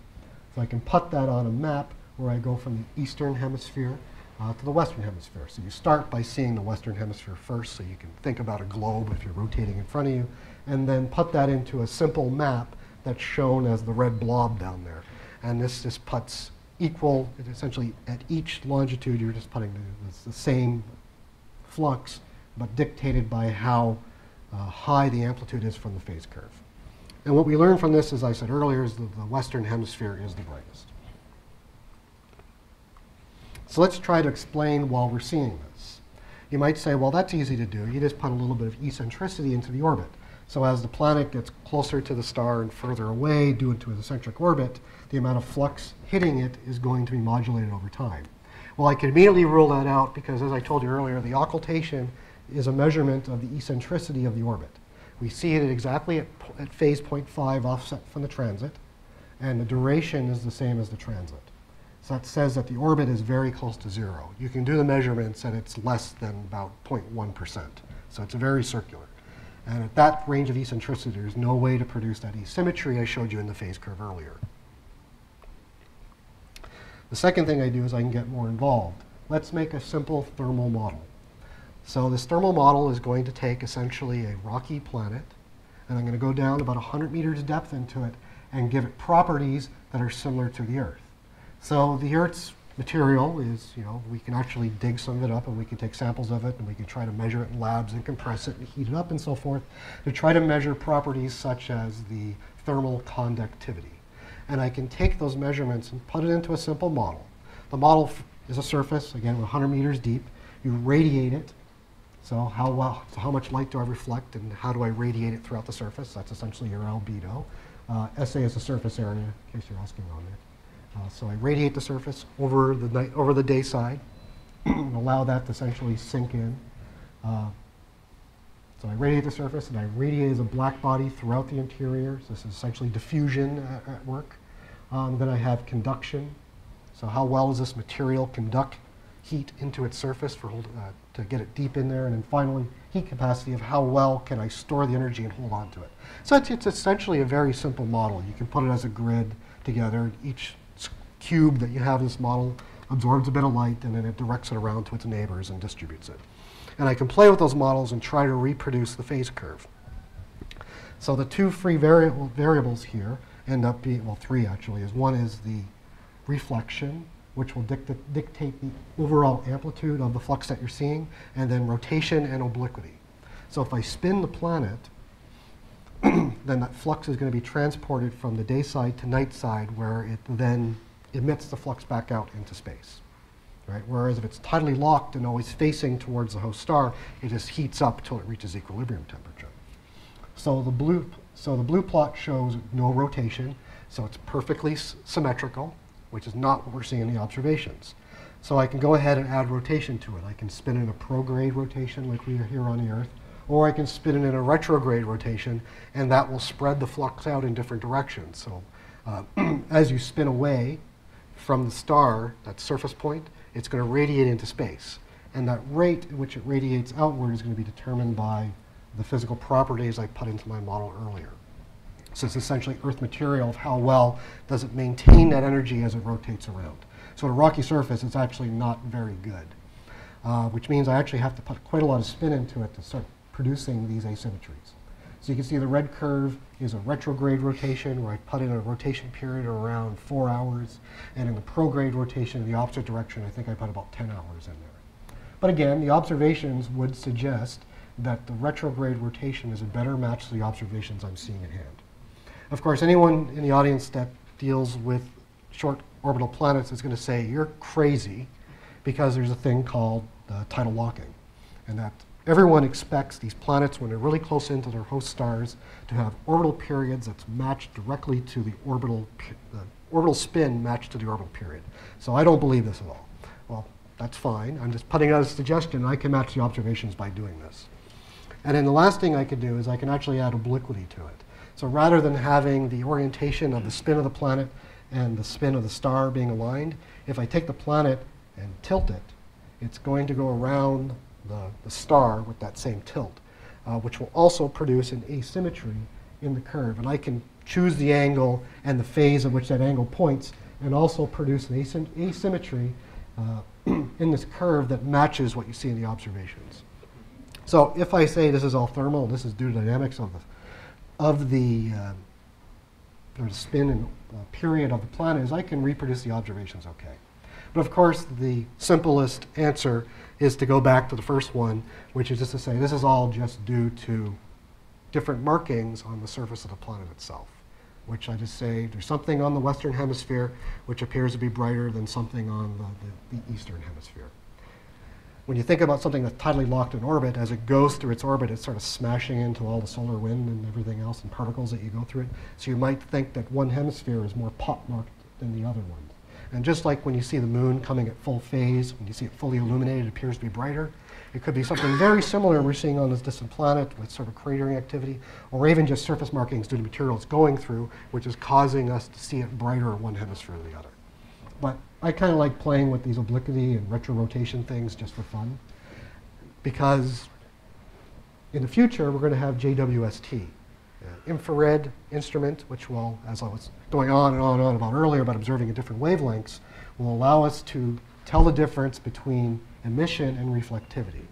So I can put that on a map where I go from the eastern hemisphere uh, to the western hemisphere. So you start by seeing the western hemisphere first, so you can think about a globe if you're rotating in front of you, and then put that into a simple map that's shown as the red blob down there. And this just puts equal, essentially at each longitude, you're just putting the, the same flux, but dictated by how uh, high the amplitude is from the phase curve. And what we learned from this, as I said earlier, is that the western hemisphere is the brightest. So let's try to explain while we're seeing this. You might say, well, that's easy to do. You just put a little bit of eccentricity into the orbit. So as the planet gets closer to the star and further away due to its eccentric orbit, the amount of flux hitting it is going to be modulated over time. Well, I can immediately rule that out because, as I told you earlier, the occultation is a measurement of the eccentricity of the orbit. We see it exactly at, at phase zero point five offset from the transit, and the duration is the same as the transit. So that says that the orbit is very close to zero. You can do the measurements and it's less than about zero point one percent. So it's very circular. And at that range of eccentricity, there's no way to produce that asymmetry I showed you in the phase curve earlier. The second thing I do is I can get more involved. Let's make a simple thermal model. So this thermal model is going to take essentially a rocky planet, and I'm going to go down about one hundred meters depth into it and give it properties that are similar to the Earth. So the Earth's material is, you know, we can actually dig some of it up and we can take samples of it and we can try to measure it in labs and compress it and heat it up and so forth to try to measure properties such as the thermal conductivity. And I can take those measurements and put it into a simple model. The model is a surface, again, one hundred meters deep. You radiate it. So how, well, so how much light do I reflect and how do I radiate it throughout the surface? That's essentially your albedo. Uh, S A is the surface area, in case you're asking on that. Uh, so I radiate the surface over the night, over the day side, and allow that to essentially sink in. Uh, so I radiate the surface, and I radiate as a black body throughout the interior. So this is essentially diffusion at, at work. Um, then I have conduction. So how well does this material conduct heat into its surface for hold, uh, to get it deep in there? And then finally, heat capacity of how well can I store the energy and hold on to it. So it's, it's essentially a very simple model. You can put it as a grid together. Each cube that you have in this model absorbs a bit of light, and then it directs it around to its neighbors and distributes it. And I can play with those models and try to reproduce the phase curve. So the two free variable variables here end up being, well, three actually, is one is the reflection, which will dicta dictate the overall amplitude of the flux that you're seeing, and then rotation and obliquity. So if I spin the planet, then that flux is going to be transported from the day side to night side, where it then emits the flux back out into space, right? Whereas if it's tidally locked and always facing towards the host star, it just heats up till it reaches equilibrium temperature. So the blue, so the blue plot shows no rotation, so it's perfectly symmetrical, which is not what we're seeing in the observations. So I can go ahead and add rotation to it. I can spin in a prograde rotation like we are here on the Earth, or I can spin it in a retrograde rotation, and that will spread the flux out in different directions. So uh, as you spin away from the star, that surface point, it's going to radiate into space. And that rate at which it radiates outward is going to be determined by the physical properties I put into my model earlier. So it's essentially Earth material of how well does it maintain that energy as it rotates around. So on a rocky surface, it's actually not very good, uh, which means I actually have to put quite a lot of spin into it to start producing these asymmetries. So you can see the red curve is a retrograde rotation where I put in a rotation period of around four hours. And in the prograde rotation in the opposite direction, I think I put about ten hours in there. But again, the observations would suggest that the retrograde rotation is a better match to the observations I'm seeing at hand. Of course, anyone in the audience that deals with short orbital planets is going to say, you're crazy, because there's a thing called uh, tidal locking, and that everyone expects these planets, when they're really close into their host stars, to have orbital periods that's matched directly to the orbital, uh, orbital spin matched to the orbital period. So I don't believe this at all. Well, that's fine. I'm just putting out a suggestion. I can match the observations by doing this. And then the last thing I could do is I can actually add obliquity to it. So rather than having the orientation of the spin of the planet and the spin of the star being aligned, if I take the planet and tilt it, it's going to go around The, the star with that same tilt, uh, which will also produce an asymmetry in the curve. And I can choose the angle and the phase at which that angle points, and also produce an asym asymmetry uh, in this curve that matches what you see in the observations. So if I say this is all thermal, this is due to dynamics of the, of the uh, sort of spin and uh, period of the planet, is I can reproduce the observations okay. But of course, the simplest answer is to go back to the first one, which is just to say this is all just due to different markings on the surface of the planet itself. which I just saved, or something on the western hemisphere, which appears to be brighter than something on the, the, the eastern hemisphere. When you think about something that's tidally locked in orbit, as it goes through its orbit, it's sort of smashing into all the solar wind and everything else and particles that you go through it. So you might think that one hemisphere is more pot-marked than the other one. And just like when you see the moon coming at full phase, when you see it fully illuminated, it appears to be brighter. It could be something very similar we're seeing on this distant planet with sort of cratering activity, or even just surface markings due to materials going through, which is causing us to see it brighter one hemisphere than the other. But I kind of like playing with these obliquity and retrorotation things just for fun, because in the future, we're going to have J W S T, an infrared instrument, which will, as I was going on and on and on about earlier about observing at different wavelengths, will allow us to tell the difference between emission and reflectivity.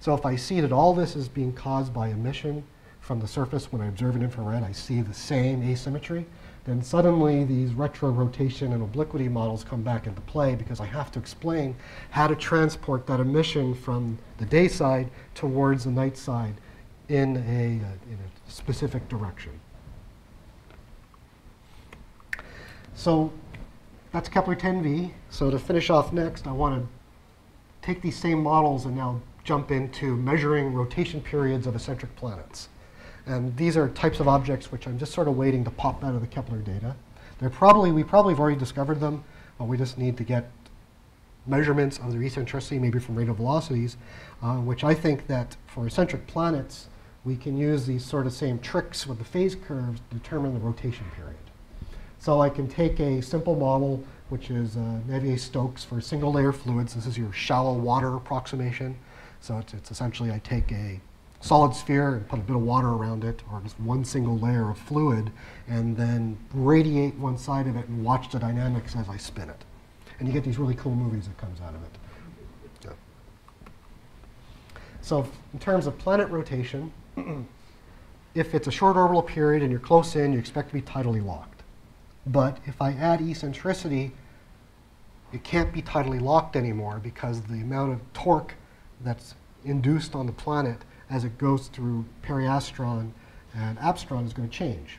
So if I see that all this is being caused by emission from the surface when I observe an infrared, I see the same asymmetry, then suddenly these retrorotation and obliquity models come back into play, because I have to explain how to transport that emission from the day side towards the night side in a, uh, in a specific direction. So that's Kepler ten b. So to finish off next, I want to take these same models and now jump into measuring rotation periods of eccentric planets. And these are types of objects which I'm just sort of waiting to pop out of the Kepler data. They're probably, we probably have already discovered them, but we just need to get measurements of their eccentricity, maybe from radial velocities, uh, which I think that for eccentric planets, we can use these sort of same tricks with the phase curves to determine the rotation period. So I can take a simple model, which is uh, Navier-Stokes for single layer fluids. This is your shallow water approximation. So it's, it's essentially I take a solid sphere and put a bit of water around it, or just one single layer of fluid, and then radiate one side of it and watch the dynamics as I spin it. And you get these really cool movies that comes out of it. Yeah. So in terms of planet rotation, if it's a short orbital period and you're close in, you expect to be tidally locked. But if I add eccentricity, it can't be tidally locked anymore, because the amount of torque that's induced on the planet as it goes through periastron and apastron is going to change.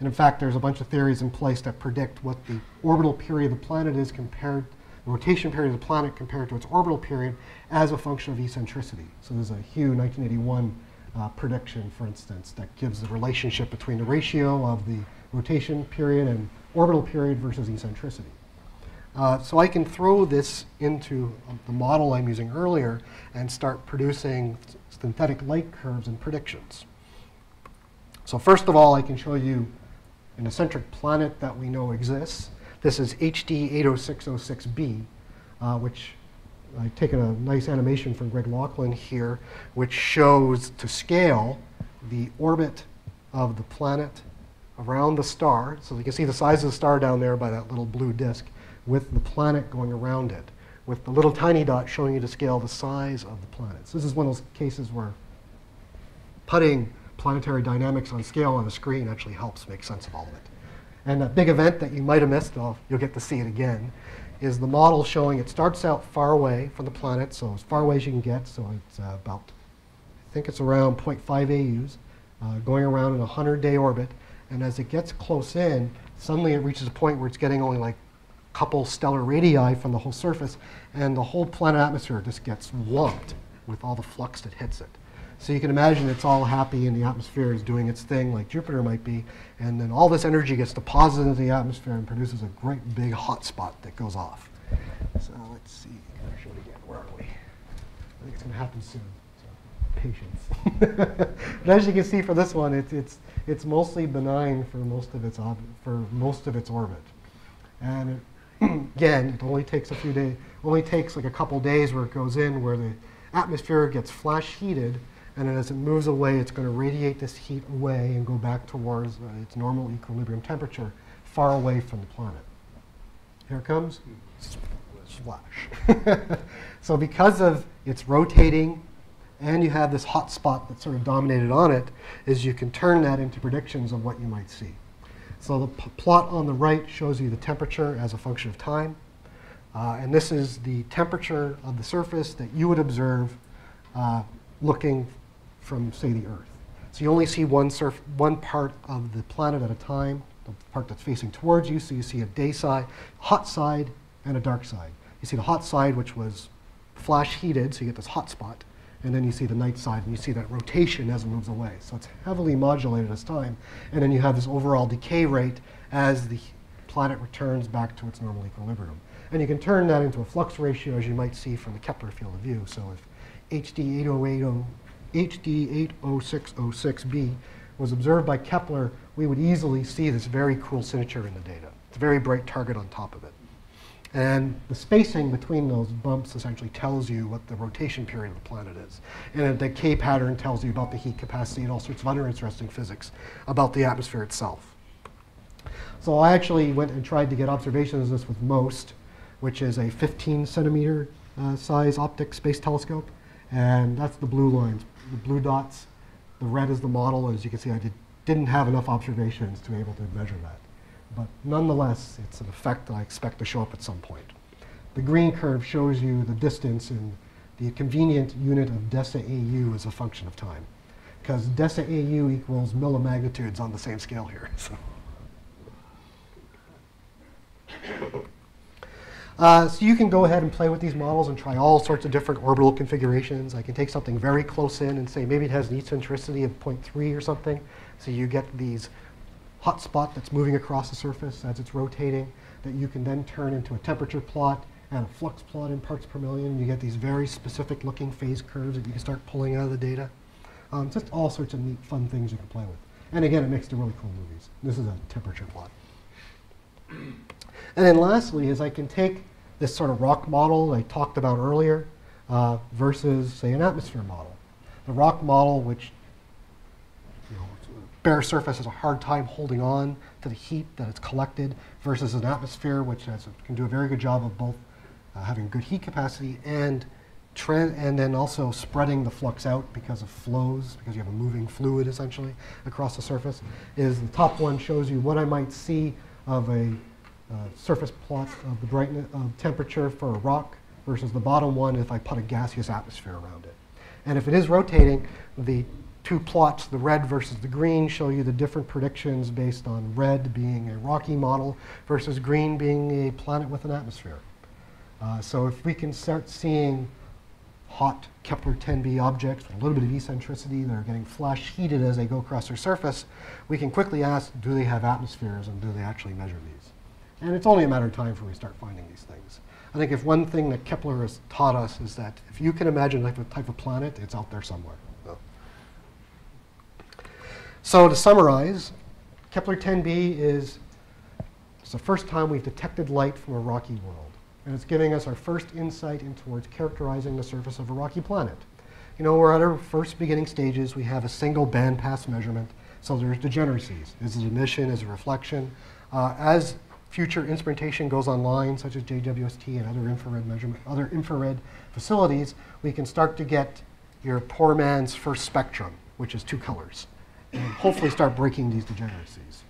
And in fact, there's a bunch of theories in place that predict what the orbital period of the planet is compared, the rotation period of the planet compared to its orbital period as a function of eccentricity. So there's a Hu nineteen eighty-one uh, prediction, for instance, that gives the relationship between the ratio of the rotation period and orbital period versus eccentricity. Uh, so I can throw this into uh, the model I'm using earlier and start producing synthetic light curves and predictions. So first of all, I can show you an eccentric planet that we know exists. This is H D eight oh six oh six b, uh, which I've taken a nice animation from Greg Laughlin here, which shows to scale the orbit of the planet around the star, so you can see the size of the star down there by that little blue disk, with the planet going around it, with the little tiny dot showing you to scale the size of the planet. So this is one of those cases where putting planetary dynamics on scale on the screen actually helps make sense of all of it. And a big event that you might have missed, though you'll get to see it again, is the model showing it starts out far away from the planet, so as far away as you can get, so it's uh, about, I think it's around zero point five A Us, uh, going around in a hundred day orbit. And as it gets close in, suddenly it reaches a point where it's getting only like a couple stellar radii from the whole surface, and the whole planet atmosphere just gets lumped with all the flux that hits it. So you can imagine it's all happy and the atmosphere is doing its thing like Jupiter might be, and then all this energy gets deposited into the atmosphere and produces a great big hot spot that goes off. So let's see, can I show it again? Where are we? I think it's going to happen soon. Patience. But as you can see for this one, it, it's it's mostly benign for most of its ob for most of its orbit, and it, again, it only takes a few days, only takes like a couple days where it goes in, where the atmosphere gets flash heated, and then as it moves away, it's going to radiate this heat away and go back towards uh, its normal equilibrium temperature, far away from the planet. Here it comes, splash. So because of its rotating, and you have this hot spot that sort of dominated on it, is you can turn that into predictions of what you might see. So the p plot on the right shows you the temperature as a function of time. Uh, and this is the temperature of the surface that you would observe uh, looking from, say, the Earth. So you only see one, surf one part of the planet at a time, the part that's facing towards you. So you see a day side, hot side, and a dark side. You see the hot side, which was flash heated, so you get this hot spot. And then you see the night side, and you see that rotation as it moves away. So it's heavily modulated as time. And then you have this overall decay rate as the planet returns back to its normal equilibrium. And you can turn that into a flux ratio, as you might see from the Kepler field of view. So if H D eight oh six oh six b was observed by Kepler, we would easily see this very cool signature in the data. It's a very bright target on top of it. And the spacing between those bumps essentially tells you what the rotation period of the planet is. And the decay pattern tells you about the heat capacity and all sorts of other interesting physics about the atmosphere itself. So I actually went and tried to get observations of this with MOST, which is a fifteen centimeter uh, size optic space telescope. And that's the blue lines, the blue dots. The red is the model. As you can see, I did, didn't have enough observations to be able to measure that. But nonetheless, it's an effect that I expect to show up at some point. The green curve shows you the distance, and the convenient unit of DESA A U is a function of time, because DESA A U equals millimagnitudes on the same scale here. So, uh, so you can go ahead and play with these models and try all sorts of different orbital configurations. I can take something very close in and say maybe it has an eccentricity of zero point three or something, so you get these hot spot that's moving across the surface as it's rotating, that you can then turn into a temperature plot and a flux plot in parts per million. You get these very specific looking phase curves that you can start pulling out of the data. Um, just all sorts of neat, fun things you can play with. And again, it makes the really cool movies. This is a temperature plot. And then lastly is I can take this sort of rock model I talked about earlier uh, versus, say, an atmosphere model. The rock model, which bare surface has a hard time holding on to the heat that it's collected, versus an atmosphere which has, can do a very good job of both uh, having good heat capacity and trend, and then also spreading the flux out because of flows, because you have a moving fluid essentially across the surface. Is the top one shows you what I might see of a uh, surface plot of the brightness of temperature for a rock, versus the bottom one if I put a gaseous atmosphere around it. And if it is rotating, the two plots, the red versus the green, show you the different predictions based on red being a rocky model versus green being a planet with an atmosphere. Uh, so if we can start seeing hot Kepler ten b objects with a little bit of eccentricity that are getting flash heated as they go across their surface, we can quickly ask, do they have atmospheres, and do they actually measure these? And it's only a matter of time before we start finding these things. I think if one thing that Kepler has taught us is that if you can imagine a type of planet, it's out there somewhere. So to summarize, Kepler ten b is it's the first time we've detected light from a rocky world. And it's giving us our first insight in towards characterizing the surface of a rocky planet. You know, we're at our first beginning stages. We have a single bandpass measurement. So there's degeneracies. Is it emission? Is it reflection? Uh, as future instrumentation goes online, such as J W S T and other infrared measurement, other infrared facilities, we can start to get your poor man's first spectrum, which is two colors, and hopefully start breaking these degeneracies.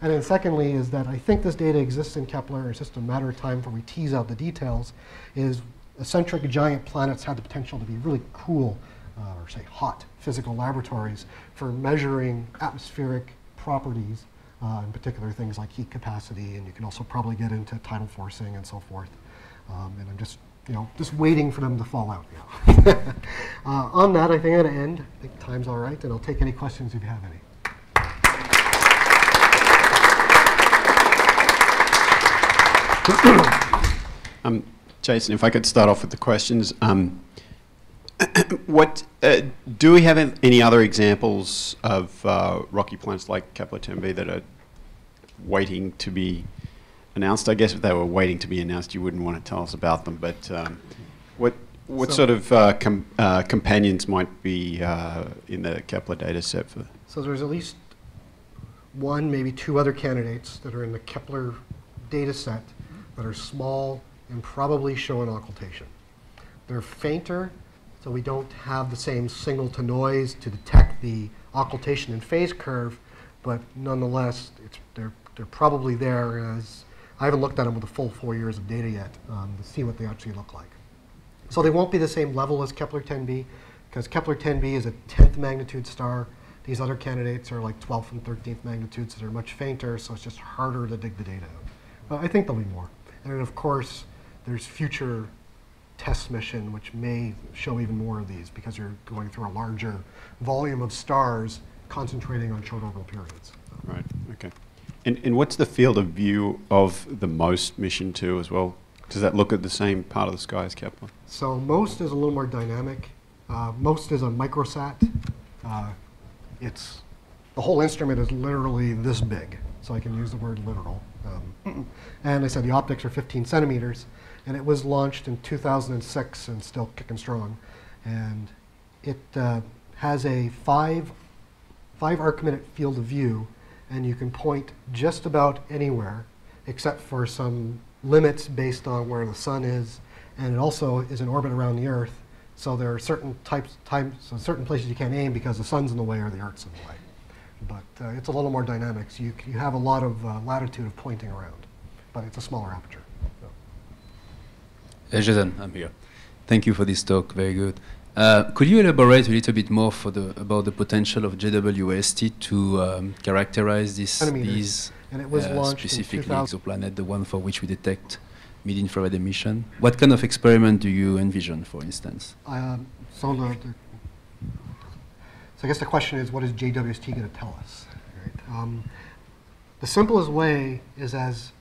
And then secondly is that I think this data exists in Kepler. It's just a matter of time before we tease out the details. Is eccentric giant planets have the potential to be really cool, uh, or say hot, physical laboratories for measuring atmospheric properties, uh, in particular things like heat capacity, and you can also probably get into tidal forcing and so forth. Um, and I'm just you know, just waiting for them to fall out now. uh, on that, I think I'm going to end. I think time's all right, and I'll take any questions if you have any. Um, Jason, if I could start off with the questions. Um, what uh, do we have any other examples of uh, rocky planets like Kepler ten b that are waiting to be announced? I guess if they were waiting to be announced, you wouldn't want to tell us about them. But um, what what so sort of uh, com uh, companions might be uh, in the Kepler data set for? So there's at least one, maybe two other candidates that are in the Kepler data set that are small and probably show an occultation. They're fainter, so we don't have the same signal to noise to detect the occultation and phase curve, but nonetheless, it's, they're, they're probably there. As I haven't looked at them with the full four years of data yet um, to see what they actually look like. So they won't be the same level as Kepler ten b, because Kepler ten b is a tenth magnitude star. These other candidates are like twelfth and thirteenth magnitudes, so they're much fainter, so it's just harder to dig the data out. But I think there'll be more. And then, of course, there's future test mission, which may show even more of these, because you're going through a larger volume of stars concentrating on short orbital periods. Right, okay. And, and what's the field of view of the MOST mission too as well? Does that look at the same part of the sky as Kepler? So MOST is a little more dynamic. Uh, MOST is a microsat. Uh, it's, the whole instrument is literally this big, so I can use the word literal. Um, and I said the optics are fifteen centimeters. And it was launched in two thousand six and still kicking strong. And it uh, has a five, five arc minute field of view, and you can point just about anywhere except for some limits based on where the sun is. And it also is in orbit around the Earth, so there are certain types, times, so certain places you can't aim because the sun's in the way or the Earth's in the way. But uh, it's a little more dynamic, so you, you have a lot of uh, latitude of pointing around, but it's a smaller aperture. Jason, I'm here. Thank you for this talk, very good. Uh, could you elaborate a little bit more for the, about the potential of J W S T to um, characterize this, these and it was uh, launched specifically exoplanet, the one for which we detect mid-infrared emission? What kind of experiment do you envision, for instance? Um, so, the, the, so I guess the question is, what is J W S T going to tell us? Right. Um, the simplest way is as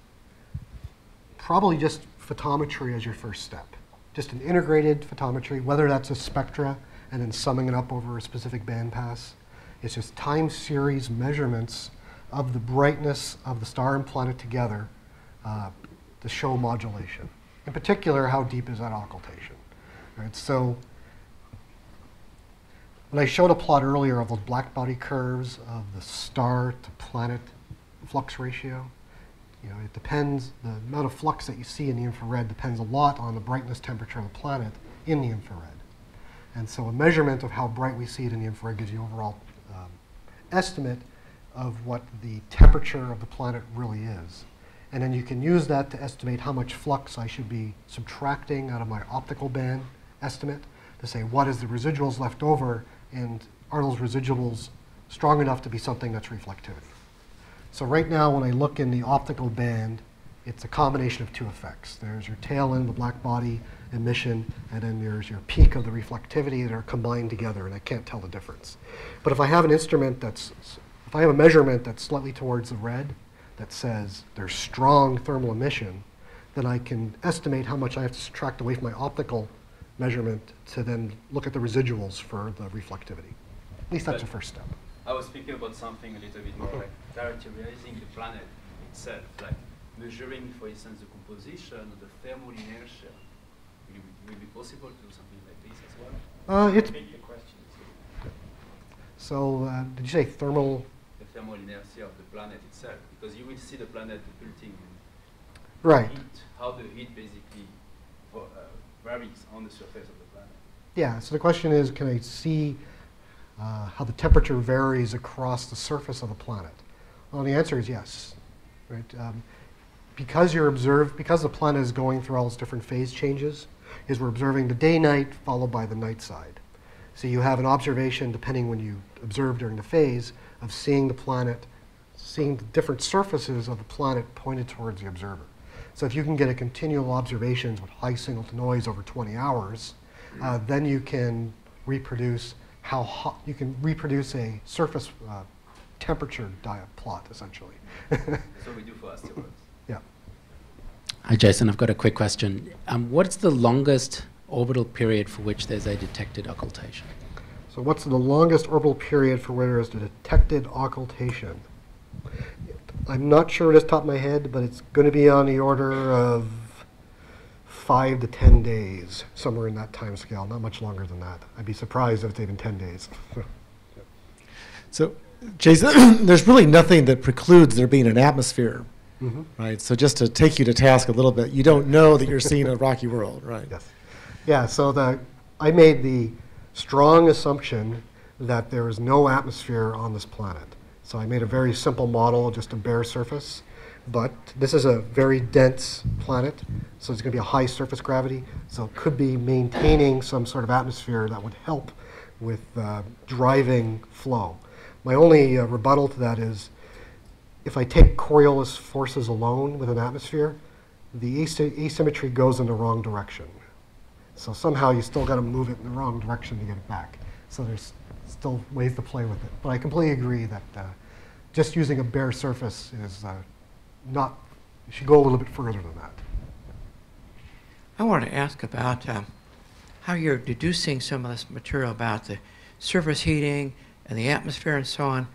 probably just photometry as your first step. Just an integrated photometry, whether that's a spectra and then summing it up over a specific band pass. It's just time series measurements of the brightness of the star and planet together uh, to show modulation. In particular, how deep is that occultation? Right, so when I showed a plot earlier of those black body curves of the star to planet flux ratio, you know, it depends, the amount of flux that you see in the infrared depends a lot on the brightness temperature of the planet in the infrared. And so a measurement of how bright we see it in the infrared gives you an overall um, estimate of what the temperature of the planet really is. And then you can use that to estimate how much flux I should be subtracting out of my optical band estimate to say what is the residuals left over, and are those residuals strong enough to be something that's reflectivity. So right now, when I look in the optical band, it's a combination of two effects. There's your tail end of the black body emission, and then there's your peak of the reflectivity that are combined together, and I can't tell the difference. But if I have an instrument that's, if I have a measurement that's slightly towards the red that says there's strong thermal emission, then I can estimate how much I have to subtract away from my optical measurement to then look at the residuals for the reflectivity. At least that's the first step. I was thinking about something a little bit more like characterizing the planet itself, like measuring, for instance, the composition or the thermal inertia. Will it, will it be possible to do something like this as well? Uh, it's a question. So, uh, did you say thermal? The thermal inertia of the planet itself, because you will see the planet tilting. Right. Heat, how the heat basically uh, varies on the surface of the planet. Yeah. So the question is, can I see? Uh, how the temperature varies across the surface of the planet? Well, the answer is yes. Right? Um, because you're observed, because the planet is going through all its different phase changes, is we're observing the day-night followed by the night side. So you have an observation, depending when you observe during the phase, of seeing the planet, seeing the different surfaces of the planet pointed towards the observer. So if you can get a continual observations with high signal to noise over twenty hours, uh, then you can reproduce how hot, you can reproduce a surface uh, temperature diet plot, essentially. That's what we do for asteroids. Yeah. Hi, Jason, I've got a quick question. Um, what's the longest orbital period for which there's a detected occultation? So what's the longest orbital period for where there is a detected occultation? I'm not sure off the top of my head, but it's going to be on the order of five to ten days, somewhere in that time scale, not much longer than that. I'd be surprised if it's even ten days. So, Jason, there's really nothing that precludes there being an atmosphere, mm-hmm. right? So just to take you to task a little bit, you don't know that you're seeing a rocky world, right? Yes. Yeah, so the, I made the strong assumption that there is no atmosphere on this planet. So I made a very simple model, just a bare surface. But this is a very dense planet, so it's going to be a high surface gravity. So it could be maintaining some sort of atmosphere that would help with uh, driving flow. My only uh, rebuttal to that is, if I take Coriolis forces alone with an atmosphere, the asymmetry goes in the wrong direction. So somehow you still got to move it in the wrong direction to get it back. So there's still ways to play with it. But I completely agree that uh, just using a bare surface is uh, not, you should go a little bit further than that. I wanted to ask about um, how you're deducing some of this material about the surface heating and the atmosphere and so on.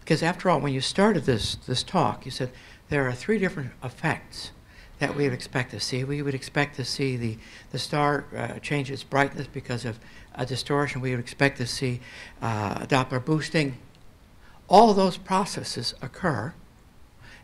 Because after all, when you started this, this talk, you said there are three different effects that we would expect to see. We would expect to see the, the star uh, change its brightness because of a distortion. We would expect to see uh, Doppler boosting. All those processes occur,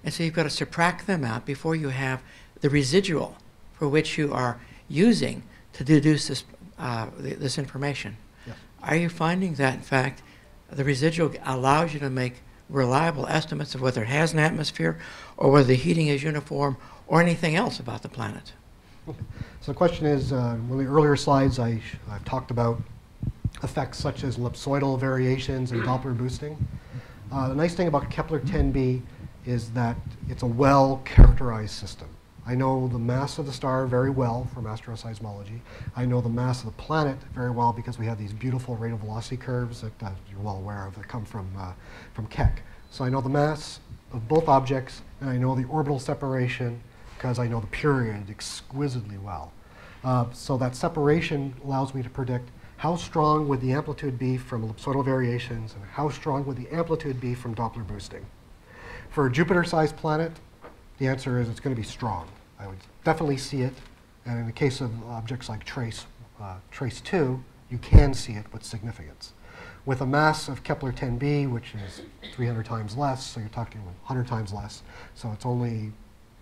and so you've got to subtract them out before you have the residual for which you are using to deduce this, uh, th this information. Yes. Are you finding that, in fact, the residual allows you to make reliable estimates of whether it has an atmosphere or whether the heating is uniform or anything else about the planet? Okay. So the question is, uh, in one of the earlier slides, I, I talked about effects such as ellipsoidal variations and Doppler boosting. Uh, the nice thing about Kepler ten b is that it's a well-characterized system. I know the mass of the star very well from astroseismology. I know the mass of the planet very well because we have these beautiful rate of velocity curves that uh, you're well aware of that come from, uh, from Keck. So I know the mass of both objects, and I know the orbital separation because I know the period exquisitely well. Uh, so that separation allows me to predict how strong would the amplitude be from ellipsoidal variations and how strong would the amplitude be from Doppler boosting. For a Jupiter-sized planet, the answer is it's going to be strong. I would definitely see it. And in the case of objects like TrES, uh, TrES two, you can see it with significance. With a mass of Kepler ten b, which is three hundred times less, so you're talking one hundred times less, so it's only,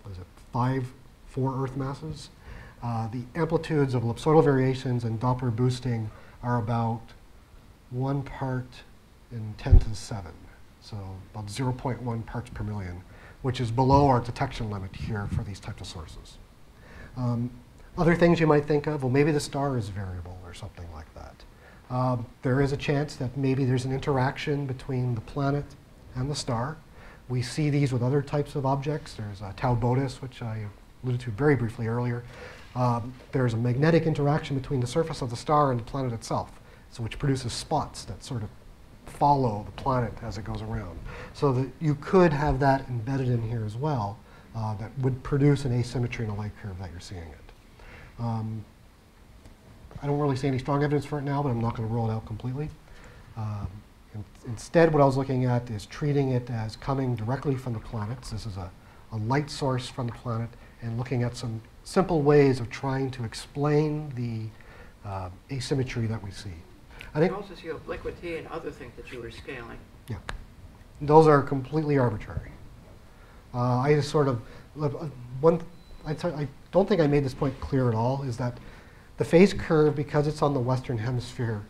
what is it, five, four Earth masses, uh, the amplitudes of ellipsoidal variations and Doppler boosting are about one part in ten to the seven, so about zero point one parts per million, which is below our detection limit here for these types of sources. Um, other things you might think of, well, maybe the star is variable or something like that. Um, there is a chance that maybe there's an interaction between the planet and the star. We see these with other types of objects. There's uh, Tau Boötis, which I alluded to very briefly earlier. Um, there's a magnetic interaction between the surface of the star and the planet itself, so which produces spots that sort of follow the planet as it goes around. So that you could have that embedded in here as well, uh, that would produce an asymmetry in the light curve that you're seeing it. Um, I don't really see any strong evidence for it now, but I'm not going to rule it out completely. Um, in instead, what I was looking at is treating it as coming directly from the planets. This is a, a light source from the planet, and looking at some simple ways of trying to explain the uh, asymmetry that we see. I think you also see obliquity and other things that you were scaling. Yeah. Those are completely arbitrary. Uh, I just sort of, uh, one, I, I don't think I made this point clear at all, is that the phase curve, because it's on the Western Hemisphere,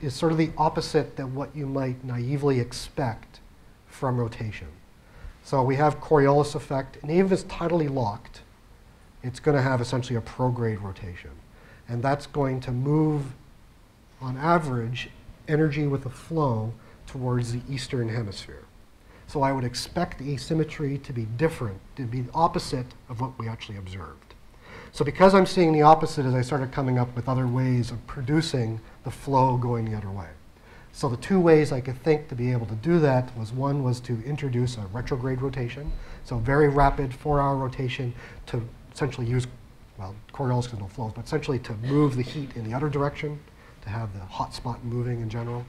is sort of the opposite than what you might naively expect from rotation. So we have Coriolis effect, and even if it's tidally locked, it's going to have essentially a prograde rotation. And that's going to move, on average, energy with a flow towards the eastern hemisphere. So I would expect the asymmetry to be different, to be the opposite of what we actually observed. So because I'm seeing the opposite, as I started coming up with other ways of producing the flow going the other way. So the two ways I could think to be able to do that was, one was to introduce a retrograde rotation, so very rapid four-hour rotation to essentially use, well, Coriolis no flows, but essentially to move the heat in the other direction, to have the hot spot moving in general.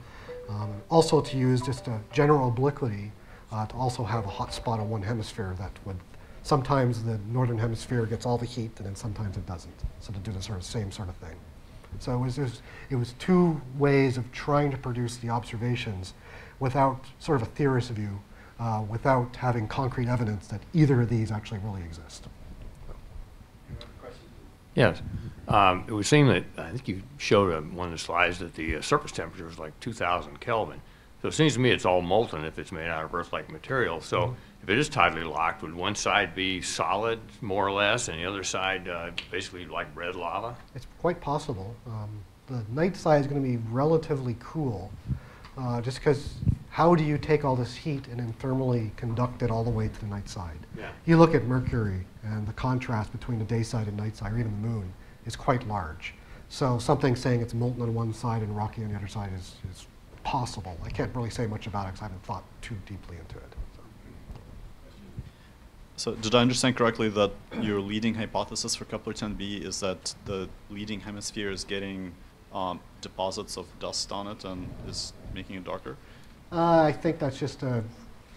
Um, also to use just a general obliquity uh, to also have a hot spot on one hemisphere that would, sometimes the northern hemisphere gets all the heat and then sometimes it doesn't. So to do the sort of same sort of thing. So it was, just, it was two ways of trying to produce the observations without sort of a theorist view, uh, without having concrete evidence that either of these actually really exist. Yes. Um, it would seem that, I think you showed uh, one of the slides that the uh, surface temperature was like two thousand Kelvin. So it seems to me it's all molten if it's made out of Earth-like material. So mm-hmm. if it is tidally locked, would one side be solid, more or less, and the other side uh, basically like red lava? It's quite possible. Um, the night side is going to be relatively cool, uh, just because how do you take all this heat and then thermally conduct it all the way to the night side? Yeah. You look at Mercury, and the contrast between the day side and night side, or even the Moon, is quite large. So something saying it's molten on one side and rocky on the other side is, is possible. I can't really say much about it because I haven't thought too deeply into it. So did I understand correctly that your leading hypothesis for Kepler ten b is that the leading hemisphere is getting um, deposits of dust on it and is making it darker? Uh, I think that's just a,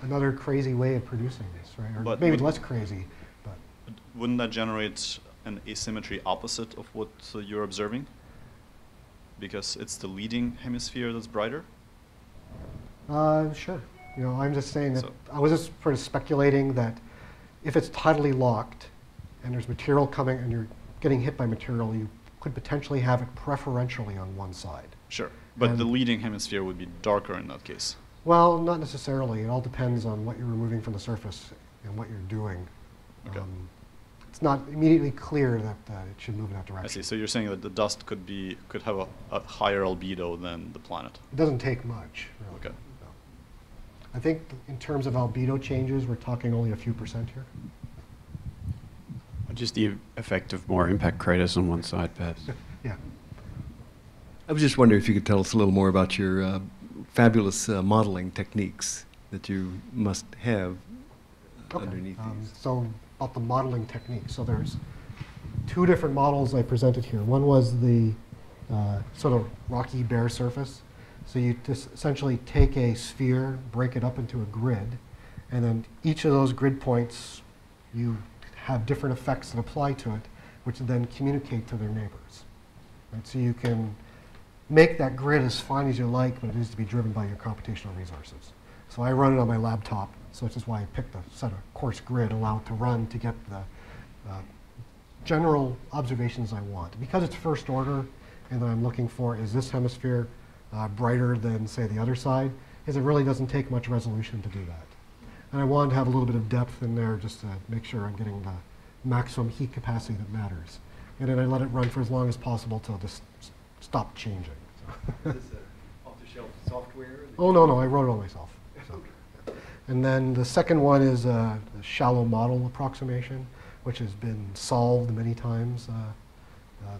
another crazy way of producing this, right? Or but maybe less crazy. But wouldn't that generate an asymmetry opposite of what uh, you're observing? Because it's the leading hemisphere that's brighter? Uh, sure. You know, I'm just saying that so. I was just sort of speculating that if it's tidally locked and there's material coming and you're getting hit by material, you could potentially have it preferentially on one side. Sure, but and the leading hemisphere would be darker in that case. Well, not necessarily. It all depends on what you're removing from the surface and what you're doing. Okay. Um, it's not immediately clear that uh, it should move in that direction. I see. So you're saying that the dust could be could have a, a higher albedo than the planet. It doesn't take much, really. Okay. I think in terms of albedo changes, we're talking only a few percent here. Just the effect of more impact craters on one side, perhaps. Yeah. I was just wondering if you could tell us a little more about your uh, fabulous uh, modeling techniques that you must have okay. underneath um, these. So about the modeling techniques. So there's two different models I presented here. One was the uh, sort of rocky bare surface. So you just essentially take a sphere, break it up into a grid, and then each of those grid points, you have different effects that apply to it, which then communicate to their neighbors. Right? So you can make that grid as fine as you like, but it needs to be driven by your computational resources. So I run it on my laptop, so this is why I picked a set of coarse grid, allow it to run to get the uh, general observations I want. Because it's first order, and that I'm looking for is this hemisphere Uh, brighter than, say, the other side, is it really doesn't take much resolution to do that. And I wanted to have a little bit of depth in there just to make sure I'm getting the maximum heat capacity that matters. And then I let it run for as long as possible till it just stopped changing. So. Is this uh, off-the-shelf software? Oh, no, no, I wrote it all myself. So. And then the second one is uh, a shallow model approximation, which has been solved many times. Uh, uh,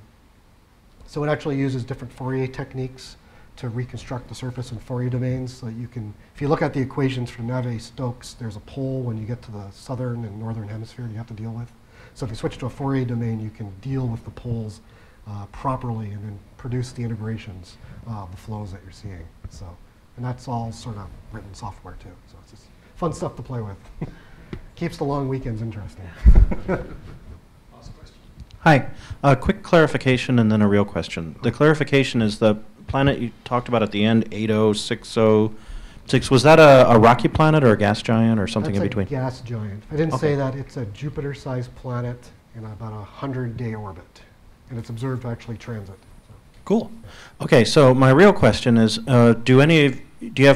so it actually uses different Fourier techniques to reconstruct the surface in Fourier domains so that you can, if you look at the equations for Navier-Stokes, there's a pole when you get to the southern and northern hemisphere you have to deal with. So if you switch to a Fourier domain, you can deal with the poles uh, properly and then produce the integrations uh, of the flows that you're seeing. So, and that's all sort of written software too. So it's just fun stuff to play with. Keeps the long weekends interesting. Last question. Hi, a quick clarification and then a real question. The clarification is the planet you talked about at the end, eight oh six oh six, was that a, a rocky planet or a gas giant or something That's in between? A gas giant. I didn't okay. say that. It's a Jupiter-sized planet in about a hundred-day orbit, and it's observed to actually transit. So. Cool. Okay, so my real question is, uh, do any of, do you have